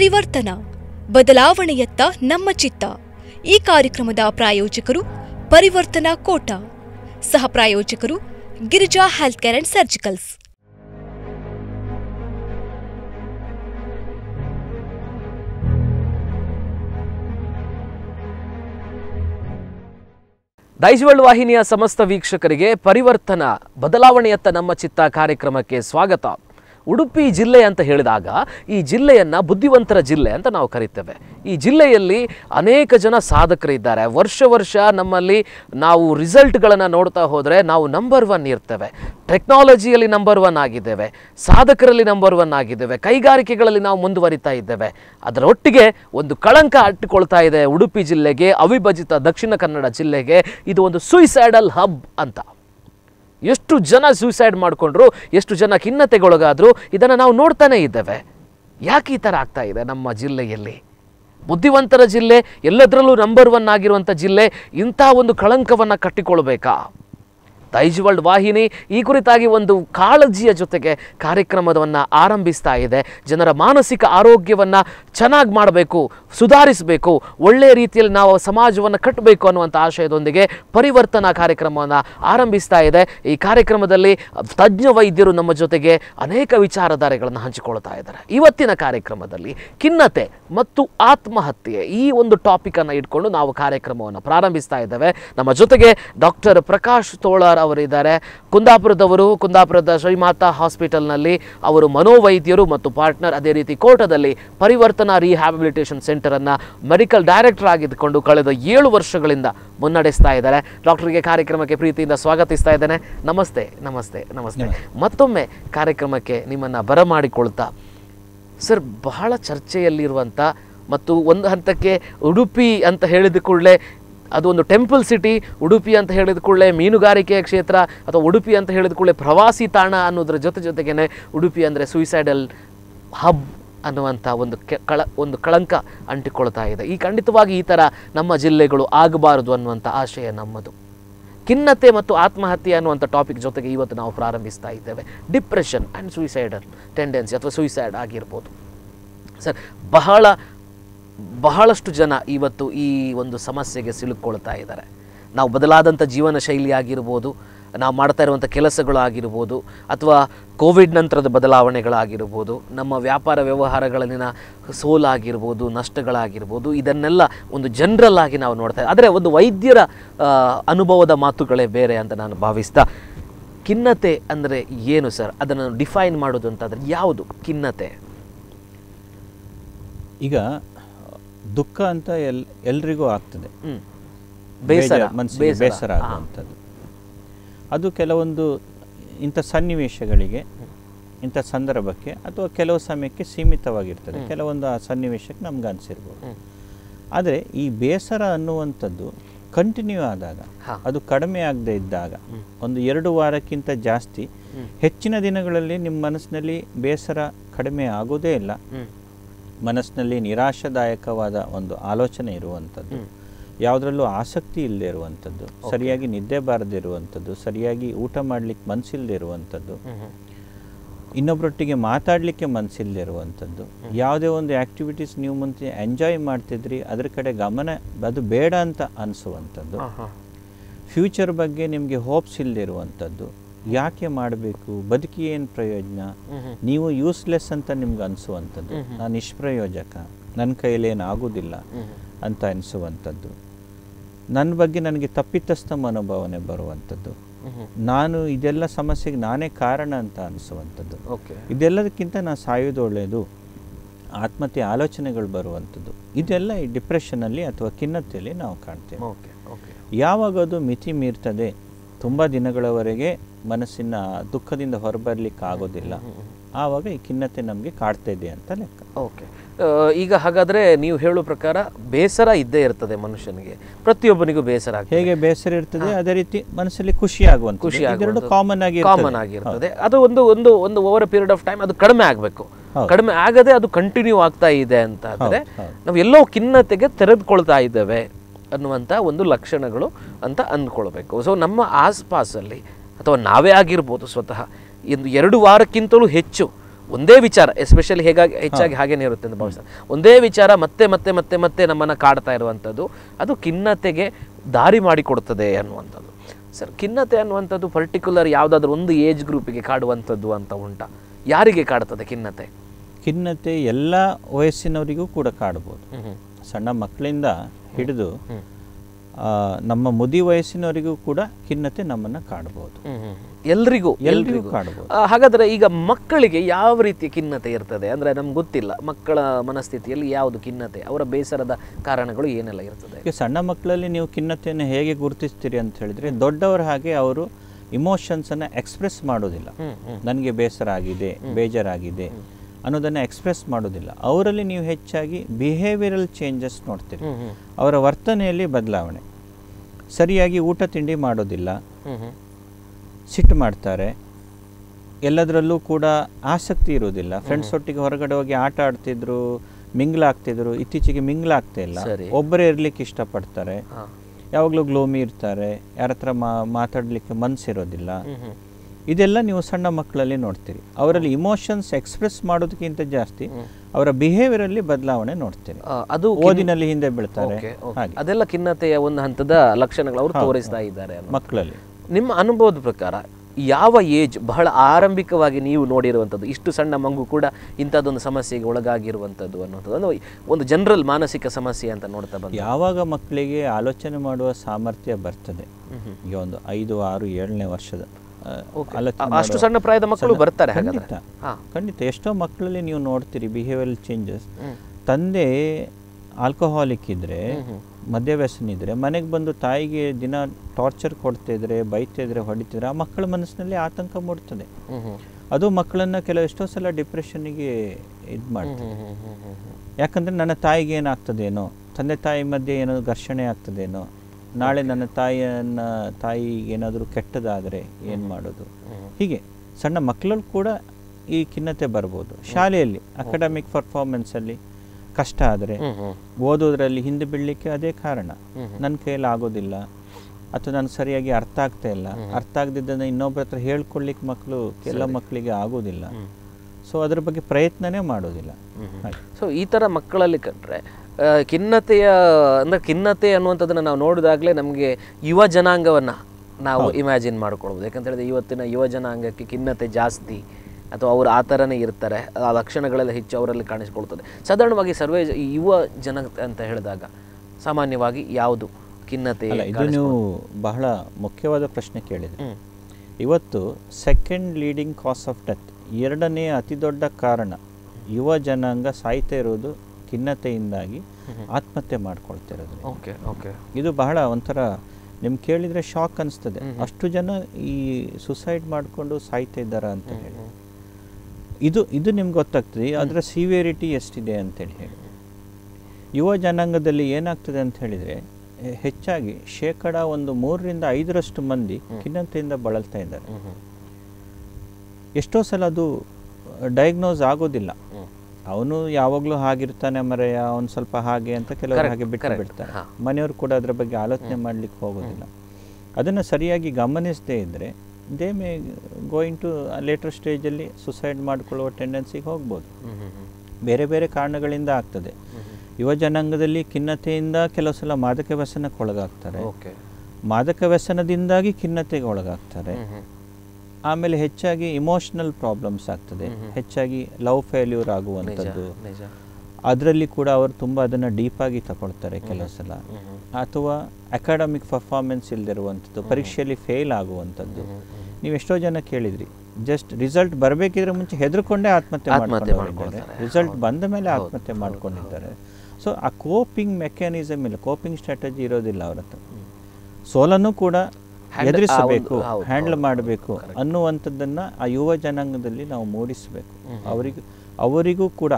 ಪರಿವರ್ತನ ಬದಲಾವಣೆಯತ್ತ ನಮ್ಮ ಚಿತ್ತ ಈ ಕಾರ್ಯಕ್ರಮದ ಪ್ರಾಯೋಜಕರು ಪರಿವರ್ತನಾ ಕೋಟ ಸಹ ಪ್ರಾಯೋಜಕರು Girija health care and surgicals. Daijiworld ವಾಹಿನಿಯ ಸಮಸ್ತ ವೀಕ್ಷಕರಿಗೆ ಪರಿವರ್ತನ ಬದಲಾವಣೆಯತ್ತ ನಮ್ಮ ಚಿತ್ತ ಕಾರ್ಯಕ್ರಮಕ್ಕೆ ಸ್ವಾಗತ। ಉಡುಪಿ ಜಿಲ್ಲೆ ಅಂತ ಹೇಳಿದಾಗ ಈ ಜಿಲ್ಲೆಯನ್ನು ಬುದ್ಧಿವಂತರ ಜಿಲ್ಲೆ ಅಂತ ನಾವು ಕರೀತೇವೆ। ಈ ಜಿಲ್ಲೆಯಲ್ಲಿ ಅನೇಕ ಜನ ಸಾಧಕರಿದ್ದಾರೆ। ವರ್ಷ ನಮ್ಮಲ್ಲಿ ನಾವು ರಿಸಲ್ಟ್ಗಳನ್ನು ನೋಡ್ತಾ ಹೋದರೆ ನಾವು ನಂಬರ್ 1 ಇರ್ತೇವೆ, ಟೆಕ್ನಾಲಜಿಯಲ್ಲಿ ನಂಬರ್ 1 ಆಗಿದ್ದೇವೆ, ಸಾಧಕರಲ್ಲಿ ನಂಬರ್ 1 ಆಗಿದ್ದೇವೆ, ಕೈಗಾರಿಕೆಗಳಲ್ಲಿ ನಾವು ಮುಂದುವರಿತಾ ಇದ್ದೇವೆ। ಅದರೊಟ್ಟಿಗೆ ಒಂದು ಕಳಂಕ ಅಟ್ಟಿಕೊಳ್ತಾ ಇದೆ ಉಡುಪಿ ಜಿಲ್ಲೆಗೆ, ಅವಿಭಜಿತ ದಕ್ಷಿಣ ಕನ್ನಡ ಜಿಲ್ಲೆಗೆ। ಇದು ಒಂದು ಸುಯಿಸೈಡಲ್ ಹಬ್ ಅಂತ, ಎಷ್ಟು ಜನ ಸುಯಿಸೈಡ್ ಮಾಡಿಕೊಂಡ್ರು, ಎಷ್ಟು ಜನ ಖಿನ್ನತೆಗೊಳಗಾದರು, ಇದನ್ನು ನಾವು ನೋಡ್ತಾನೇ ಇದ್ದೇವೆ। ಯಾಕೆ ಈ ಥರ ಆಗ್ತಾ ಇದೆ ನಮ್ಮ ಜಿಲ್ಲೆಯಲ್ಲಿ? ಬುದ್ಧಿವಂತರ ಜಿಲ್ಲೆ, ಎಲ್ಲದರಲ್ಲೂ ನಂಬರ್ 1 ಆಗಿರುವಂಥ ಜಿಲ್ಲೆ ಇಂಥ ಒಂದು ಕಳಂಕವನ್ನು ಕಟ್ಟಿಕೊಳ್ಬೇಕಾ? ದೈಜಿವರ್ಲ್ಡ್ ವಾಹಿನಿ ಈ ಕುರಿತಾಗಿ ಒಂದು ಕಾಳಜಿಯ ಜೊತೆಗೆ ಕಾರ್ಯಕ್ರಮವನ್ನು ಆರಂಭಿಸ್ತಾ ಇದೆ। ಜನರ ಮಾನಸಿಕ ಆರೋಗ್ಯವನ್ನು ಚೆನ್ನಾಗಿ ಮಾಡಬೇಕು, ಸುಧಾರಿಸಬೇಕು, ಒಳ್ಳೆಯ ರೀತಿಯಲ್ಲಿ ನಾವು ಸಮಾಜವನ್ನು ಕಟ್ಟಬೇಕು ಅನ್ನುವಂಥ ಆಶಯದೊಂದಿಗೆ ಪರಿವರ್ತನಾ ಕಾರ್ಯಕ್ರಮವನ್ನು ಆರಂಭಿಸ್ತಾ ಇದೆ। ಈ ಕಾರ್ಯಕ್ರಮದಲ್ಲಿ ತಜ್ಞ ವೈದ್ಯರು ನಮ್ಮ ಜೊತೆಗೆ ಅನೇಕ ವಿಚಾರಧಾರೆಗಳನ್ನು ಹಂಚಿಕೊಳ್ತಾ ಇದ್ದಾರೆ। ಇವತ್ತಿನ ಕಾರ್ಯಕ್ರಮದಲ್ಲಿ ಖಿನ್ನತೆ ಮತ್ತು ಆತ್ಮಹತ್ಯೆ ಈ ಒಂದು ಟಾಪಿಕನ್ನು ಇಟ್ಕೊಂಡು ನಾವು ಕಾರ್ಯಕ್ರಮವನ್ನು ಪ್ರಾರಂಭಿಸ್ತಾ ಇದ್ದೇವೆ। ನಮ್ಮ ಜೊತೆಗೆ ಡಾಕ್ಟರ್ ಪ್ರಕಾಶ್ ತೋಳಾರ್ ಅವರಿದ್ದಾರೆ, ಕುಂದಾಪುರದವರು। ಕುಂದಾಪುರದ ಶ್ರೀಮಾತಾ ಹಾಸ್ಪಿಟಲ್ನಲ್ಲಿ ಅವರು ಮನೋವೈದ್ಯರು ಮತ್ತು ಪಾರ್ಟ್ನರ್। ಅದೇ ರೀತಿ ಕೋಟದಲ್ಲಿ ಪರಿವರ್ತನಾ ರಿಹ್ಯಾಬಿಲಿಟೇಷನ್ ಸೆಂಟರ್ ಅನ್ನು ಮೆಡಿಕಲ್ ಡೈರೆಕ್ಟರ್ ಆಗಿದ್ದುಕೊಂಡು ಕಳೆದ 7 ವರ್ಷಗಳಿಂದ ಮುನ್ನಡೆಸ್ತಾ ಇದ್ದಾರೆ। ಡಾಕ್ಟರ್ಗೆ ಕಾರ್ಯಕ್ರಮಕ್ಕೆ ಪ್ರೀತಿಯಿಂದ ಸ್ವಾಗತಿಸ್ತಾ ಇದ್ದೇನೆ। ನಮಸ್ತೆ ನಮಸ್ತೆ ನಮಸ್ತೆ ಮತ್ತೊಮ್ಮೆ ಕಾರ್ಯಕ್ರಮಕ್ಕೆ ನಿಮ್ಮನ್ನು ಬರಮಾಡಿಕೊಳ್ತಾ ಸರ್, ಬಹಳ ಚರ್ಚೆಯಲ್ಲಿರುವಂಥ ಮತ್ತು ಒಂದು ಹಂತಕ್ಕೆ ಉಡುಪಿ ಅಂತ ಹೇಳಿದ ಕೂಡಲೇ ಅದು ಒಂದು ಟೆಂಪಲ್ ಸಿಟಿ, ಉಡುಪಿ ಅಂತ ಹೇಳಿದ ಕೂಡಲೇ ಮೀನುಗಾರಿಕೆಯ ಕ್ಷೇತ್ರ, ಅಥವಾ ಉಡುಪಿ ಅಂತ ಹೇಳಿದ ಕೂಡಲೇ ಪ್ರವಾಸಿ ತಾಣ ಅನ್ನೋದ್ರ ಜೊತೆಗೇ ಉಡುಪಿ ಅಂದರೆ ಸುಯಿಸೈಡಲ್ ಹಬ್ ಅನ್ನುವಂಥ ಒಂದು ಒಂದು ಕಳಂಕ ಅಂಟಿಕೊಳ್ತಾ ಇದೆ। ಈ ಖಂಡಿತವಾಗಿ ಈ ಥರ ನಮ್ಮ ಜಿಲ್ಲೆಗಳು ಆಗಬಾರದು ಅನ್ನುವಂಥ ಆಶಯ ನಮ್ಮದು। ಖಿನ್ನತೆ ಮತ್ತು ಆತ್ಮಹತ್ಯೆ ಅನ್ನುವಂಥ ಟಾಪಿಕ್ ಜೊತೆಗೆ ಇವತ್ತು ನಾವು ಪ್ರಾರಂಭಿಸ್ತಾ ಇದ್ದೇವೆ, ಡಿಪ್ರೆಷನ್ ಆ್ಯಂಡ್ ಸುಯಿಸೈಡಲ್ ಟೆಂಡೆನ್ಸಿ ಅಥವಾ ಸುಯಿಸೈಡ್ ಆಗಿರ್ಬೋದು ಸರ್। ಬಹಳಷ್ಟು ಜನ ಇವತ್ತು ಈ ಒಂದು ಸಮಸ್ಯೆಗೆ ಸಿಲುಕೊಳ್ತಾ ಇದ್ದಾರೆ। ನಾವು ಬದಲಾದಂಥ ಜೀವನ ಶೈಲಿ ಆಗಿರ್ಬೋದು, ನಾವು ಮಾಡ್ತಾ ಇರುವಂಥ ಕೆಲಸಗಳಾಗಿರ್ಬೋದು, ಅಥವಾ ಕೋವಿಡ್ ನಂತರದ ಬದಲಾವಣೆಗಳಾಗಿರ್ಬೋದು, ನಮ್ಮ ವ್ಯಾಪಾರ ವ್ಯವಹಾರಗಳಲ್ಲಿನ ಸೋಲಾಗಿರ್ಬೋದು, ನಷ್ಟಗಳಾಗಿರ್ಬೋದು, ಇದನ್ನೆಲ್ಲ ಒಂದು ಜನರಲ್ ಆಗಿ ನಾವು ನೋಡ್ತಾ ಇದ್ದೀವಿ. ಆದರೆ ಒಂದು ವೈದ್ಯರ ಅನುಭವದ ಮಾತುಗಳೇ ಬೇರೆ ಅಂತ ನಾನು ಭಾವಿಸ್ತಾ, ಖಿನ್ನತೆ ಅಂದರೆ ಏನು ಸರ್, ಅದನ್ನು ಡಿಫೈನ್ ಮಾಡೋದು ಅಂತಂದರೆ ಯಾವುದು ಖಿನ್ನತೆ? ಈಗ ದುಃಖ ಅಂತ ಎಲ್ರಿಗೂ ಆಗ್ತದೆ, ಮನಸ್ಸಿಗೆ ಬೇಸರ ಆಗುವಂಥದ್ದು. ಅದು ಕೆಲವೊಂದು ಇಂಥ ಸನ್ನಿವೇಶಗಳಿಗೆ, ಇಂಥ ಸಂದರ್ಭಕ್ಕೆ ಅಥವಾ ಕೆಲವು ಸಮಯಕ್ಕೆ ಸೀಮಿತವಾಗಿರ್ತದೆ, ಕೆಲವೊಂದು ಆ ಸನ್ನಿವೇಶಕ್ಕೆ ನಮ್ಗೆ ಅನಿಸಿರ್ಬೋದು. ಆದರೆ ಈ ಬೇಸರ ಅನ್ನುವಂಥದ್ದು ಕಂಟಿನ್ಯೂ ಆದಾಗ, ಅದು ಕಡಿಮೆ ಆಗದೆ ಇದ್ದಾಗ, ಒಂದು 2 ವಾರಕ್ಕಿಂತ ಜಾಸ್ತಿ ಹೆಚ್ಚಿನ ದಿನಗಳಲ್ಲಿ ನಿಮ್ಮ ಮನಸ್ಸಿನಲ್ಲಿ ಬೇಸರ ಕಡಿಮೆ ಆಗೋದೇ ಇಲ್ಲ, ಮನಸ್ಸಿನಲ್ಲಿ ನಿರಾಶಾದಾಯಕವಾದ ಒಂದು ಆಲೋಚನೆ ಇರುವಂಥದ್ದು, ಯಾವುದ್ರಲ್ಲೂ ಆಸಕ್ತಿ ಇಲ್ಲದೆ ಇರುವಂಥದ್ದು, ಸರಿಯಾಗಿ ನಿದ್ದೆ ಬಾರದಿರುವಂಥದ್ದು, ಸರಿಯಾಗಿ ಊಟ ಮಾಡಲಿಕ್ಕೆ ಮನಸ್ಸಿಲ್ಲದೆ ಇರುವಂಥದ್ದು, ಇನ್ನೊಬ್ಬರೊಟ್ಟಿಗೆ ಮಾತಾಡಲಿಕ್ಕೆ ಮನಸ್ಸಿಲ್ಲದೆ ಇರುವಂಥದ್ದು, ಯಾವುದೇ ಒಂದು ಆ್ಯಕ್ಟಿವಿಟೀಸ್ ನೀವು ಮುಂಚೆ ಎಂಜಾಯ್ ಮಾಡ್ತಿದ್ರಿ ಅದರ ಕಡೆ ಗಮನ ಅದು ಬೇಡ ಅಂತ ಅನಿಸುವಂಥದ್ದು, ಫ್ಯೂಚರ್ ಬಗ್ಗೆ ನಿಮಗೆ ಹೋಪ್ಸ್ ಇಲ್ಲದೆ ಇರುವಂಥದ್ದು, ಯಾಕೆ ಮಾಡಬೇಕು, ಬದುಕಿ ಏನು ಪ್ರಯೋಜನ, ನೀವು ಯೂಸ್ಲೆಸ್ ಅಂತ ನಿಮ್ಗೆ ಅನಿಸುವಂಥದ್ದು, ನಾನು ನಿಷ್ಪ್ರಯೋಜಕ, ನನ್ನ ಕೈಲೇನು ಆಗೋದಿಲ್ಲ ಅಂತ ಅನಿಸುವಂಥದ್ದು, ನನ್ನ ಬಗ್ಗೆ ನನಗೆ ತಪ್ಪಿತಸ್ಥ ಮನೋಭಾವನೆ ಬರುವಂಥದ್ದು, ನಾನು ಇದೆಲ್ಲ ಸಮಸ್ಯೆಗೆ ನಾನೇ ಕಾರಣ ಅಂತ ಅನಿಸುವಂಥದ್ದು, ಇದೆಲ್ಲದಕ್ಕಿಂತ ನಾನು ಸಾಯೋದು ಒಳ್ಳೆಯದು, ಆತ್ಮಹತ್ಯೆ ಆಲೋಚನೆಗಳು ಬರುವಂಥದ್ದು, ಇದೆಲ್ಲ ಈ ಡಿಪ್ರೆಷನಲ್ಲಿ ಅಥವಾ ಖಿನ್ನತೆಯಲ್ಲಿ ನಾವು ಕಾಣ್ತೇವೆ. ಯಾವಾಗ ಅದು ಮಿತಿ ಮೀರ್ತದೆ, ತುಂಬ ದಿನಗಳವರೆಗೆ ಮನಸ್ಸಿನ ದುಃಖದಿಂದ ಹೊರಬರಲಿಕ್ಕೆ ಆಗೋದಿಲ್ಲ, ಆವಾಗ ಈ ಖಿನ್ನತೆ ನಮಗೆ ಕಾಡ್ತಾ ಇದೆ ಅಂತ ಲೆಕ್ಕ. ಓಕೆ, ಈಗ ಹಾಗಾದರೆ ನೀವು ಹೇಳೋ ಪ್ರಕಾರ ಬೇಸರ ಇದ್ದೇ ಇರ್ತದೆ ಮನುಷ್ಯನಿಗೆ, ಪ್ರತಿಯೊಬ್ಬನಿಗೂ ಬೇಸರ ಆಗ್ತದೆ. ಹೇಗೆ ಬೇಸರ ಇರ್ತದೆ ಅದೇ ರೀತಿ ಮನಸ್ಸಲ್ಲಿ ಖುಷಿ ಕಾಮನ್ ಆಗಿರ್ತದೆ. ಅದು ಒಂದು ಒಂದು ಒಂದು ಓವರ್ ಪೀರಿಯಡ್ ಆಫ್ ಟೈಮ್ ಅದು ಕಡಿಮೆ ಆಗಬೇಕು, ಕಡಿಮೆ ಆಗದೆ ಅದು ಕಂಟಿನ್ಯೂ ಆಗ್ತಾ ಇದೆ ಅಂತ ಆದರೆ ನಾವು ಎಲ್ಲೋ ಖಿನ್ನತೆಗೆ ತೆರೆದುಕೊಳ್ತಾ ಇದ್ದೇವೆ ಅನ್ನುವಂಥ ಒಂದು ಲಕ್ಷಣಗಳು ಅಂತ ಅಂದ್ಕೊಳ್ಬೇಕು. ಸೊ ನಮ್ಮ ಆಸ್ಪಾಸಲ್ಲಿ ಅಥವಾ ನಾವೇ ಆಗಿರ್ಬೋದು ಸ್ವತಃ 2 ವಾರಕ್ಕಿಂತಲೂ ಹೆಚ್ಚು ಒಂದೇ ವಿಚಾರ ಎಸ್ಪೆಷಲಿ ಹೆಚ್ಚಾಗಿ ಹಾಗೇನೇ ಇರುತ್ತೆ ಅಂತ ಭಾವಿಸ್ತಾರೆ. ಒಂದೇ ವಿಚಾರ ಮತ್ತೆ ಮತ್ತೆ ಮತ್ತೆ ಮತ್ತೆ ನಮ್ಮನ್ನ ಕಾಡ್ತಾ ಇರುವಂತದ್ದು ಅದು ಖಿನ್ನತೆಗೆ ದಾರಿ ಮಾಡಿಕೊಡುತ್ತದೆ ಅನ್ನುವಂಥದ್ದು. ಸರ್, ಖಿನ್ನತೆ ಅನ್ನುವಂಥದ್ದು ಪರ್ಟಿಕ್ಯುಲರ್ ಯಾವುದಾದ್ರೂ ಒಂದು ಏಜ್ ಗ್ರೂಪಿಗೆ ಕಾಡುವಂಥದ್ದು ಅಂತ ಉಂಟಾ? ಯಾರಿಗೆ ಕಾಡ್ತದೆ ಖಿನ್ನತೆ? ಖಿನ್ನತೆ ಎಲ್ಲ ವಯಸ್ಸಿನವರಿಗೂ ಕೂಡ ಕಾಡ್ಬೋದು. ಸಣ್ಣ ಮಕ್ಕಳಿಂದ ಹಿಡಿದು ನಮ್ಮ ಮುದಿ ವಯಸ್ಸಿನವರಿಗೂ ಕೂಡ ಖಿನ್ನತೆ ನಮ್ಮನ್ನು ಕಾಡ್ಬೋದು. ಎಲ್ರಿಗೂ ಎಲ್ರಿಗೂ ಕಾಡ್ಬೋದು. ಹಾಗಾದರೆ ಈಗ ಮಕ್ಕಳಿಗೆ ಯಾವ ರೀತಿ ಖಿನ್ನತೆ ಇರ್ತದೆ ಅಂದರೆ ನಮ್ಗೆ ಗೊತ್ತಿಲ್ಲ, ಮಕ್ಕಳ ಮನಸ್ಥಿತಿಯಲ್ಲಿ ಯಾವುದು ಖಿನ್ನತೆ, ಅವರ ಬೇಸರದ ಕಾರಣಗಳು ಏನೆಲ್ಲ ಇರ್ತದೆ? ಈಗ ಸಣ್ಣ ಮಕ್ಕಳಲ್ಲಿ ನೀವು ಖಿನ್ನತೆಯನ್ನು ಹೇಗೆ ಗುರುತಿಸ್ತೀರಿ ಅಂತ ಹೇಳಿದರೆ, ದೊಡ್ಡವರ ಹಾಗೆ ಅವರು ಇಮೋಷನ್ಸನ್ನು ಎಕ್ಸ್ಪ್ರೆಸ್ ಮಾಡೋದಿಲ್ಲ. ನನಗೆ ಬೇಸರ ಆಗಿದೆ, ಬೇಜಾರಾಗಿದೆ ಅನ್ನೋದನ್ನು ಎಕ್ಸ್ಪ್ರೆಸ್ ಮಾಡೋದಿಲ್ಲ. ಅವರಲ್ಲಿ ನೀವು ಹೆಚ್ಚಾಗಿ ಬಿಹೇವಿಯರಲ್ ಚೇಂಜಸ್ ನೋಡ್ತೀರಿ, ಅವರ ವರ್ತನೆಯಲ್ಲಿ ಬದಲಾವಣೆ. ಸರಿಯಾಗಿ ಊಟ ತಿಂಡಿ ಮಾಡೋದಿಲ್ಲ, ಸಿಟ್ಟು ಮಾಡ್ತಾರೆ, ಎಲ್ಲದರಲ್ಲೂ ಕೂಡ ಆಸಕ್ತಿ ಇರೋದಿಲ್ಲ. ಫ್ರೆಂಡ್ಸ್ ಒಟ್ಟಿಗೆ ಹೊರಗಡೆ ಹೋಗಿ ಆಟ ಆಡ್ತಿದ್ರು, ಮಿಂಗ್ಲಾಗ್ತಿದ್ರು, ಇತ್ತೀಚೆಗೆ ಮಿಂಗ್ಲಾಗ್ತಾ ಇಲ್ಲ. ಒಬ್ಬರೇ ಇರಲಿಕ್ಕೆ ಇಷ್ಟಪಡ್ತಾರೆ, ಯಾವಾಗಲೂ ಗ್ಲೋಮಿ ಇರ್ತಾರೆ, ಯಾರ ಹತ್ರ ಮಾತಾಡಲಿಕ್ಕೆ ಮನಸ್ಸಿರೋದಿಲ್ಲ. ಇದೆಲ್ಲ ನೀವು ಸಣ್ಣ ಮಕ್ಕಳಲ್ಲಿ ನೋಡ್ತೀರಿ. ಅವರಲ್ಲಿ ಇಮೋಷನ್ಸ್ ಎಕ್ಸ್ಪ್ರೆಸ್ ಮಾಡೋದಕ್ಕಿಂತ ಜಾಸ್ತಿ ಅವರ ಬಿಹೇವಿಯರಲ್ಲಿ ಬದಲಾವಣೆ ನೋಡ್ತೀರಿ. ಅದು ಓದಿನಲ್ಲಿ ಹಿಂದೆ ಬೀಳ್ತಾರೆ. ಅದೆಲ್ಲ ಖಿನ್ನತೆಯ ಒಂದು ಹಂತದ ಲಕ್ಷಣಗಳು ಅವರು ತೋರಿಸ್ತಾ ಇದ್ದಾರೆ ಮಕ್ಕಳಲ್ಲಿ. ನಿಮ್ಮ ಅನುಭವದ ಪ್ರಕಾರ ಯಾವ ಏಜ್ ಬಹಳ ಆರಂಭಿಕವಾಗಿ ನೀವು ನೋಡಿರುವಂಥದ್ದು, ಇಷ್ಟು ಸಣ್ಣ ಮಗು ಕೂಡ ಇಂಥದ್ದೊಂದು ಸಮಸ್ಯೆಗೆ ಒಳಗಾಗಿರುವಂಥದ್ದು ಅನ್ನೋದು ಒಂದು ಜನರಲ್ ಮಾನಸಿಕ ಸಮಸ್ಯೆ ಅಂತ ನೋಡ್ತಾ ಬಂದು? ಯಾವಾಗ ಮಕ್ಕಳಿಗೆ ಆಲೋಚನೆ ಮಾಡುವ ಸಾಮರ್ಥ್ಯ ಬರ್ತದೆ, ಈಗ ಒಂದು 5, 6, 7ನೇ ವರ್ಷದ ಅಷ್ಟು ಸಣ್ಣ ಪ್ರಾಯದ ಮಕ್ಕಳು ಬರ್ತಾರೆ. ಖಂಡಿತ ಎಷ್ಟೋ ಮಕ್ಕಳಲ್ಲಿ ನೀವು ನೋಡ್ತೀರಿ ಬಿಹೇವಿಯರ್ ಚೇಂಜಸ್. ತಂದೆ ಆಲ್ಕೋಹಾಲಿಕ್ ಇದ್ರೆ, ಮದ್ಯವ್ಯಸನಿದ್ರೆ, ಮನೆಗೆ ಬಂದು ತಾಯಿಗೆ ದಿನ ಟಾರ್ಚರ್ ಕೊಡ್ತಾ ಇದ್ರೆ, ಬೈತಾ ಇದ್ರೆ, ಹೊಡಿತಿದ್ರೆ, ಆ ಮಕ್ಕಳ ಮನಸ್ಸಿನಲ್ಲಿ ಆತಂಕ ಮೂಡ್ತದೆ. ಅದು ಮಕ್ಕಳನ್ನ ಕೆಲವೆಷ್ಟೋ ಸಲ ಡಿಪ್ರೆಷನ್ಗೆ ಇದು ಮಾಡ್ತದೆ. ಯಾಕಂದ್ರೆ ನನ್ನ ತಾಯಿಗೆ ಏನಾಗ್ತದೇನೋ, ತಂದೆ ತಾಯಿ ಮಧ್ಯೆ ಏನೋ ಘರ್ಷಣೆ ಆಗ್ತದೇನೋ, ನಾಳೆ ನನ್ನ ತಾಯಿ ಏನಾದರೂ ಕೆಟ್ಟದಾದರೆ ಏನು ಮಾಡೋದು, ಹೀಗೆ ಸಣ್ಣ ಮಕ್ಕಳಲ್ಲಿ ಕೂಡ ಈ ಖಿನ್ನತೆ ಬರ್ಬೋದು. ಶಾಲೆಯಲ್ಲಿ ಅಕಾಡೆಮಿಕ್ ಪರ್ಫಾರ್ಮೆನ್ಸಲ್ಲಿ ಕಷ್ಟ ಆದರೆ, ಓದೋದ್ರಲ್ಲಿ ಹಿಂದೆ ಬೀಳಲಿಕ್ಕೆ ಅದೇ ಕಾರಣ. ನನ್ನ ಕೈಯಲ್ಲಿ ಆಗೋದಿಲ್ಲ ಅಥವಾ ನಾನು ಸರಿಯಾಗಿ ಅರ್ಥ ಆಗ್ತಾ ಇಲ್ಲ, ಅರ್ಥ ಆಗದಿದ್ದನ್ನು ಇನ್ನೊಬ್ಬರ ಹತ್ರ ಹೇಳ್ಕೊಳ್ಲಿಕ್ಕೆ ಎಲ್ಲ ಮಕ್ಕಳಿಗೆ ಆಗೋದಿಲ್ಲ. ಸೊ ಅದರ ಬಗ್ಗೆ ಪ್ರಯತ್ನನೇ ಮಾಡೋದಿಲ್ಲ. ಸೊ ಈ ಥರ ಮಕ್ಕಳಲ್ಲಿ ಕಂಡ್ರೆ ಖಿನ್ನತೆ ಅನ್ನುವಂಥದ್ದನ್ನು ನಾವು ನೋಡಿದಾಗಲೇ ನಮಗೆ ಯುವ ಜನಾಂಗವನ್ನು ನಾವು ಇಮ್ಯಾಜಿನ್ ಮಾಡ್ಕೊಳ್ಬೋದು. ಯಾಕಂತ ಹೇಳಿದ್ರೆ ಇವತ್ತಿನ ಯುವ ಜನಾಂಗಕ್ಕೆ ಖಿನ್ನತೆ ಜಾಸ್ತಿ, ಅಥವಾ ಅವರು ಆ ಥರನೇ ಇರ್ತಾರೆ, ಆ ಲಕ್ಷಣಗಳೆಲ್ಲ ಹೆಚ್ಚು ಅವರಲ್ಲಿ ಕಾಣಿಸ್ಕೊಳ್ತದೆ. ಸಾಧಾರಣವಾಗಿ ಸರ್ವೇ ಯುವ ಜನ ಅಂತ ಹೇಳಿದಾಗ ಸಾಮಾನ್ಯವಾಗಿ ಯಾವುದು ಖಿನ್ನತೆ? ಇದು ನೀವು ಬಹಳ ಮುಖ್ಯವಾದ ಪ್ರಶ್ನೆ ಕೇಳಿದ್ರಿ. ಇವತ್ತು second leading cause of death, 2ನೇ ಅತಿ ದೊಡ್ಡ ಕಾರಣ ಯುವ ಜನಾಂಗ ಸಾಯ್ತಾ ಇರೋದು ಖಿನ್ನತೆಯಿಂದಾಗಿ, ಆತ್ಮಹತ್ಯೆ ಮಾಡ್ಕೊಳ್ತಿರೋದು. ಇದು ಬಹಳ ಒಂಥರ ನಿಮ್ಗೆ ಕೇಳಿದರೆ ಶಾಕ್ ಅನಿಸ್ತದೆ, ಅಷ್ಟು ಜನ ಈ ಸುಸೈಡ್ ಮಾಡಿಕೊಂಡು ಸಾಯ್ತಾ ಇದ್ದಾರ ಅಂತ ಹೇಳಿ. ಇದು ಇದು ನಿಮ್ಗೆ ಗೊತ್ತಾಗ್ತದೆ ಅದರ ಸಿವಿಯರಿಟಿ ಎಷ್ಟಿದೆ ಅಂತೇಳಿ ಹೇಳಿ. ಯುವ ಜನಾಂಗದಲ್ಲಿ ಏನಾಗ್ತದೆ ಅಂತ ಹೇಳಿದರೆ, ಹೆಚ್ಚಾಗಿ 3-5% ಮಂದಿ ಖಿನ್ನತೆಯಿಂದ ಬಳಲ್ತಾ ಇದ್ದಾರೆ. ಎಷ್ಟೋ ಸಲ ಅದು ಡಯಾಗ್ನೋಸ್ ಆಗೋದಿಲ್ಲ. ಅವನು ಯಾವಾಗಲೂ ಹಾಗಿರ್ತಾನೆ ಮರೆಯ, ಅವನು ಸ್ವಲ್ಪ ಹಾಗೆ ಅಂತ ಕೆಲವರು ಹಾಗೆ ಬಿಟ್ಟು ಬಿಡ್ತಾರೆ. ಮನೆಯವರು ಕೂಡ ಅದರ ಬಗ್ಗೆ ಆಲೋಚನೆ ಮಾಡಲಿಕ್ಕೆ ಹೋಗೋದಿಲ್ಲ. ಅದನ್ನು ಸರಿಯಾಗಿ ಗಮನಿಸದೇ ಇದ್ದರೆ they may going to later ಸ್ಟೇಜಲ್ಲಿ ಸುಸೈಡ್ ಮಾಡಿಕೊಳ್ಳುವ ಟೆಂಡೆನ್ಸಿಗೆ ಹೋಗ್ಬೋದು. ಬೇರೆ ಬೇರೆ ಕಾರಣಗಳಿಂದ ಆಗ್ತದೆ. ಯುವ ಜನಾಂಗದಲ್ಲಿ ಖಿನ್ನತೆಯಿಂದ ಕೆಲವು ಸಲ ಮಾದಕ ವ್ಯಸನಕ್ಕೆ ಒಳಗಾಗ್ತಾರೆ, ಮಾದಕ ವ್ಯಸನದಿಂದಾಗಿ ಖಿನ್ನತೆಗೆ ಒಳಗಾಗ್ತಾರೆ. ಆಮೇಲೆ ಹೆಚ್ಚಾಗಿ ಇಮೋಷ್ನಲ್ ಪ್ರಾಬ್ಲಮ್ಸ್ ಆಗ್ತದೆ, ಹೆಚ್ಚಾಗಿ ಲವ್ ಫೇಲ್ಯೂರ್ ಆಗುವಂಥದ್ದು. ಅದರಲ್ಲಿ ಕೂಡ ಅವರು ತುಂಬ ಅದನ್ನು ಡೀಪಾಗಿ ತಗೊಳ್ತಾರೆ ಕೆಲವು ಸಲ. ಅಥವಾ ಅಕಾಡೆಮಿಕ್ ಪರ್ಫಾರ್ಮೆನ್ಸ್ ಇಲ್ಲದಿರುವಂಥದ್ದು, ಪರೀಕ್ಷೆಯಲ್ಲಿ ಫೇಲ್ ಆಗುವಂಥದ್ದು. ನೀವು ಎಷ್ಟೋ ಜನ ಕೇಳಿದ್ರಿ, ಜಸ್ಟ್ ರಿಸಲ್ಟ್ ಬರಬೇಕಿದ್ರೆ ಮುಂಚೆ ಹೆದರ್ಕೊಂಡೇ ಆತ್ಮಹತ್ಯೆ ಮಾಡ್ಕೊಂಡಿದ್ದಾರೆ, ರಿಸಲ್ಟ್ ಬಂದ ಮೇಲೆ ಆತ್ಮಹತ್ಯೆ ಮಾಡ್ಕೊಂಡಿದ್ದಾರೆ. ಸೊ ಆ ಕೋಪಿಂಗ್ ಮೆಕ್ಯಾನಿಸಮ್ ಇಲ್ಲ, ಕೋಪಿಂಗ್ ಸ್ಟ್ರಾಟಜಿ ಇರೋದಿಲ್ಲ ಅವ್ರ ಹತ್ರ. ಸೋಲನ್ನು ಕೂಡ ಎದುರಿಸಬೇಕು, ಹ್ಯಾಂಡಲ್ ಮಾಡಬೇಕು ಅನ್ನುವಂಥದ್ದನ್ನು ಆ ಯುವ ಜನಾಂಗದಲ್ಲಿ ನಾವು ಮೂಡಿಸಬೇಕು. ಅವರಿಗೂ ಕೂಡ